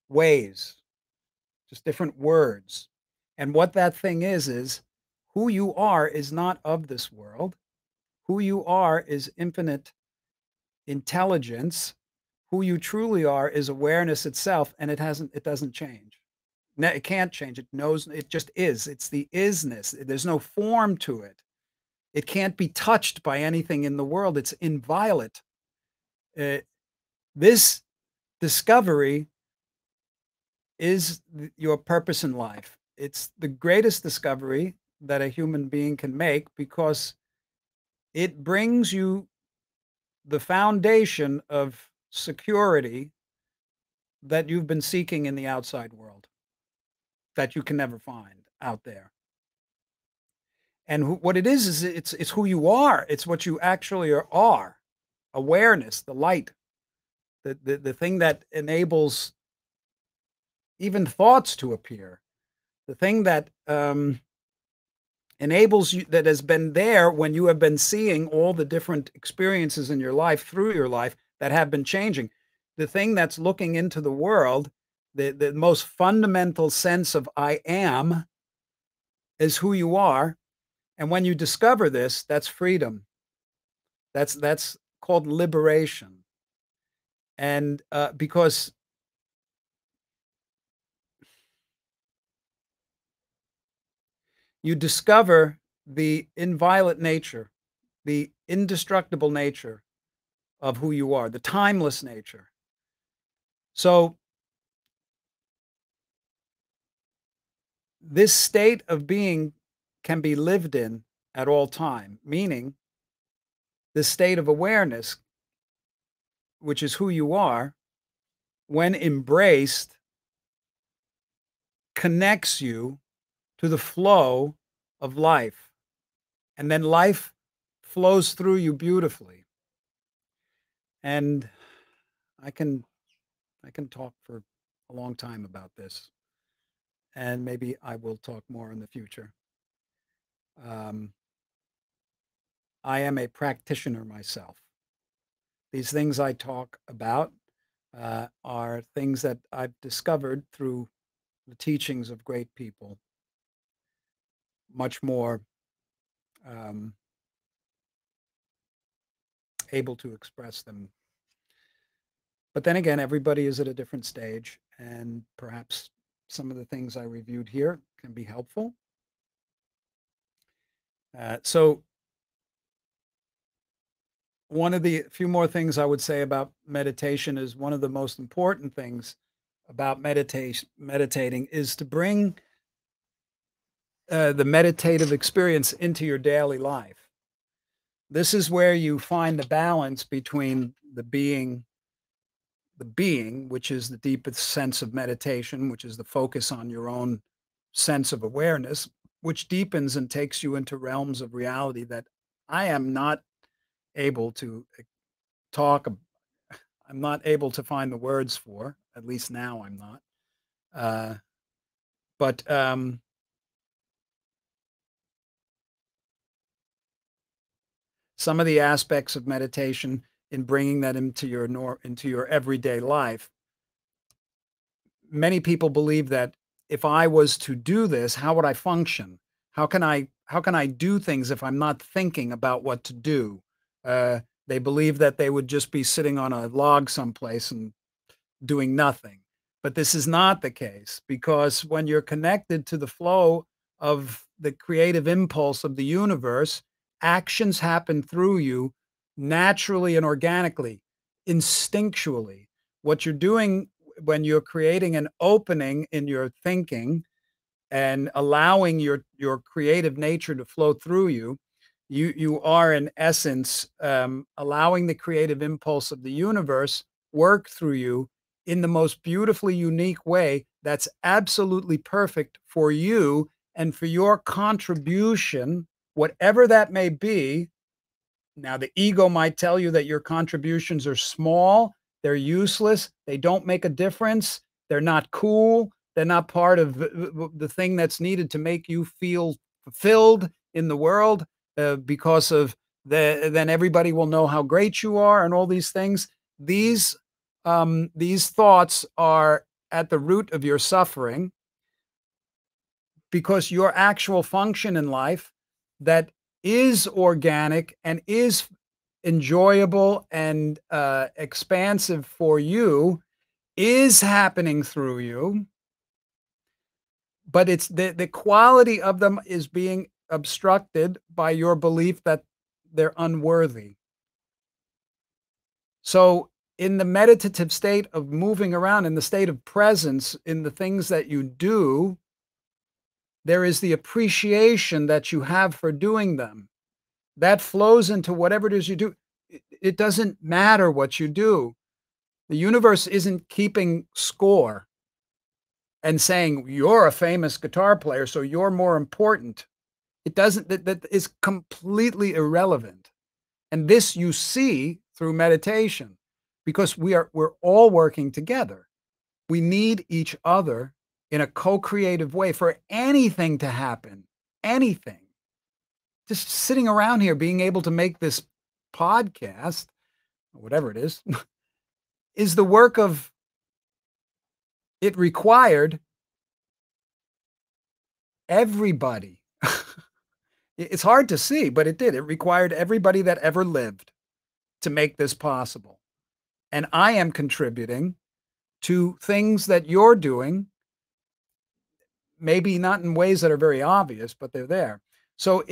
ways, just different words. And what that thing is who you are is not of this world. Who you are is infinite intelligence. Who you truly are is awareness itself, and it doesn't change. It can't change. It knows. It just is. It's the isness. There's no form to it. It can't be touched by anything in the world. It's inviolate. This discovery is your purpose in life. It's the greatest discovery that a human being can make, because it brings you the foundation of security that you've been seeking in the outside world, that you can never find out there. And what it is it's who you are. It's what you actually are. Awareness, the light, the thing that enables even thoughts to appear, the thing that enables you, that has been there when you have been seeing all the different experiences in your life, through your life, that have been changing. The thing that's looking into the world, the most fundamental sense of I am, is who you are. And when you discover this, that's freedom. That's called liberation. And because you discover the inviolate nature, the indestructible nature of who you are, the timeless nature. So this state of being can be lived in at all time, meaning this state of awareness, which is who you are, when embraced, connects you to the flow of life. And then life flows through you beautifully. And I can talk for a long time about this. And maybe I will talk more in the future. I am a practitioner myself. These things I talk about are things that I've discovered through the teachings of great people, much more able to express them. But then again, everybody is at a different stage, and perhaps some of the things I reviewed here can be helpful. So one of the few more things I would say about meditation is one of the most important things about meditating is to bring the meditative experience into your daily life. This is where you find the balance between the being, which is the deepest sense of meditation, which is the focus on your own sense of awareness, which deepens and takes you into realms of reality that I am not able to talk. I'm not able to find the words for, at least now I'm not. Some of the aspects of meditation in bringing that into your everyday life. Many people believe that if I was to do this, how would I function? How can I do things if I'm not thinking about what to do? They believe that they would just be sitting on a log someplace and doing nothing. But this is not the case, because when you're connected to the flow of the creative impulse of the universe, actions happen through you naturally and organically, instinctually. What you're doing when you're creating an opening in your thinking and allowing your creative nature to flow through you, you are in essence allowing the creative impulse of the universe work through you in the most beautifully unique way that's absolutely perfect for you and for your contribution, whatever that may be. Now, the ego might tell you that your contributions are small, they're useless, they don't make a difference, they're not cool, they're not part of the thing that's needed to make you feel fulfilled in the world, because of then everybody will know how great you are and all these things. These thoughts are at the root of your suffering, because your actual function in life that is organic and is enjoyable and expansive for you is happening through you, but it's the quality of them is being obstructed by your belief that they're unworthy. So in the meditative state of moving around, in the state of presence, in the things that you do, there is the appreciation that you have for doing them. That flows into whatever it is you do. It doesn't matter what you do. The universe isn't keeping score and saying, you're a famous guitar player, so you're more important. It doesn't, that is completely irrelevant. And this you see through meditation, because we're all working together. We need each other in a co-creative way for anything to happen, anything. Just sitting around here, being able to make this podcast, whatever it is the work of it, required everybody. It's hard to see, but it did. It required everybody that ever lived to make this possible. And I am contributing to things that you're doing, maybe not in ways that are very obvious, but they're there. So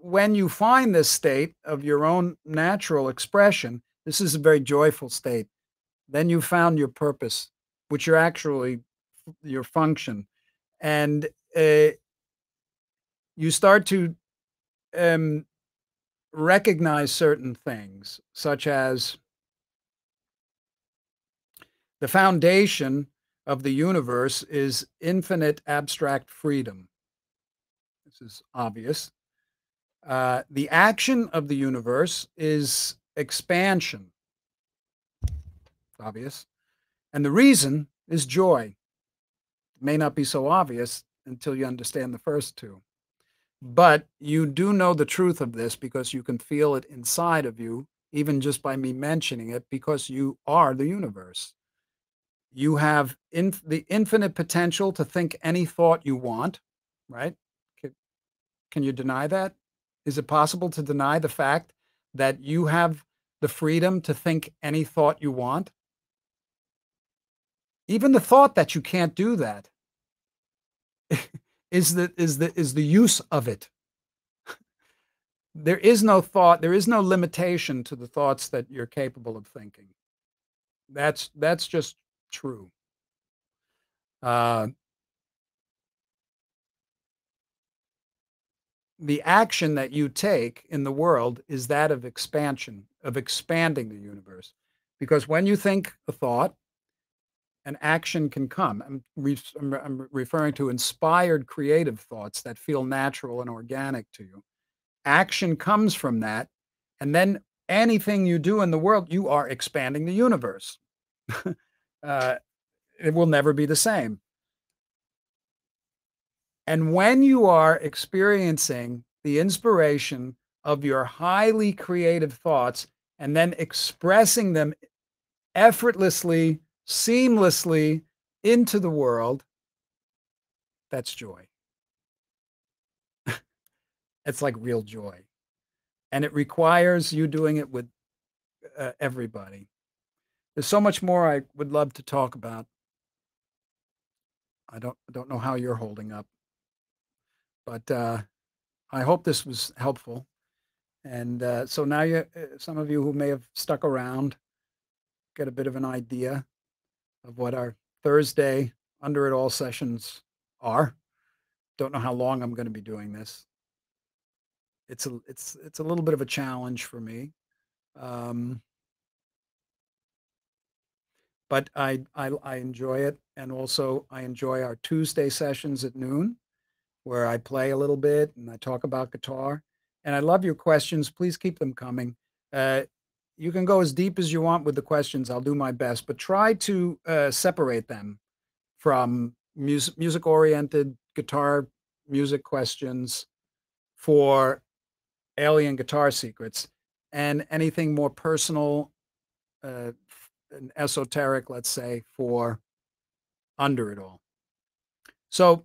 when you find this state of your own natural expression, this is a very joyful state. Then you found your purpose, which you're actually your function. And you start to recognize certain things, such as the foundation of the universe is infinite abstract freedom. This is obvious. The action of the universe is expansion. Obvious. And the reason is joy. It may not be so obvious until you understand the first two. But you do know the truth of this, because you can feel it inside of you, even just by me mentioning it, because you are the universe. You have the infinite potential to think any thought you want, right? Can you deny that? Is it possible to deny the fact that you have the freedom to think any thought you want? Even the thought that you can't do that is the use of it. there is no thought, there is no limitation to the thoughts that you're capable of thinking. That's just true. The action that you take in the world is that of expansion, of expanding the universe. Because when you think a thought, an action can come. I'm referring to inspired creative thoughts that feel natural and organic to you. Action comes from that. And then anything you do in the world, you are expanding the universe. It will never be the same. And when you are experiencing the inspiration of your highly creative thoughts and then expressing them effortlessly, seamlessly into the world, that's joy. It's like real joy. And it requires you doing it with everybody. There's so much more I would love to talk about. I don't know how you're holding up. But I hope this was helpful. And so now you, some of you who may have stuck around, get a bit of an idea of what our Thursday Under It All sessions are. Don't know how long I'm going to be doing this. It's a little bit of a challenge for me. But I enjoy it. And also I enjoy our Tuesday sessions at noon, where I play a little bit and I talk about guitar. And I love your questions. Please keep them coming. You can go as deep as you want with the questions. I'll do my best, but try to separate them from music-oriented guitar music questions for Alien Guitar Secrets and anything more personal and esoteric, let's say, for Under It All. So,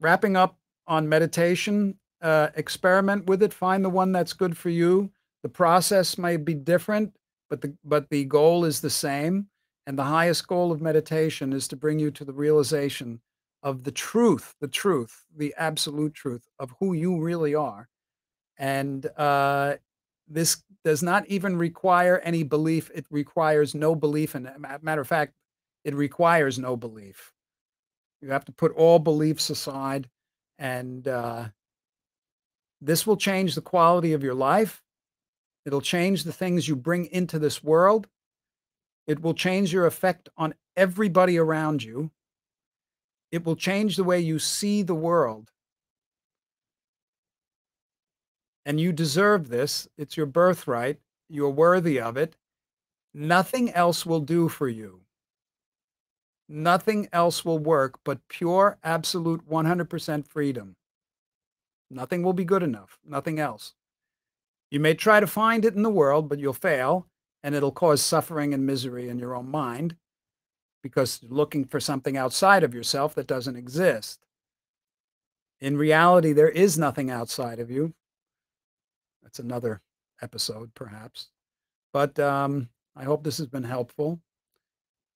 wrapping up on meditation, experiment with it, find the one that's good for you. The process may be different, but the goal is the same. And the highest goal of meditation is to bring you to the realization of the truth, the absolute truth of who you really are. And this does not even require any belief. It requires no belief. And matter of fact, it requires no belief. You have to put all beliefs aside, and this will change the quality of your life. It'll change the things you bring into this world. It will change your effect on everybody around you. It will change the way you see the world. And you deserve this. It's your birthright. You're worthy of it. Nothing else will do for you. Nothing else will work but pure, absolute, 100% freedom. Nothing will be good enough. Nothing else. You may try to find it in the world, but you'll fail, and it'll cause suffering and misery in your own mind because you're looking for something outside of yourself that doesn't exist. In reality, there is nothing outside of you. That's another episode, perhaps. But I hope this has been helpful.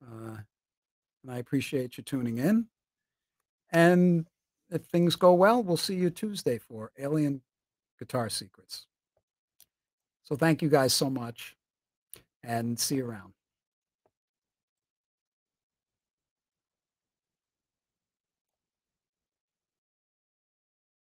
And I appreciate you tuning in. And if things go well, we'll see you Tuesday for Alien Guitar Secrets. So thank you guys so much, and see you around.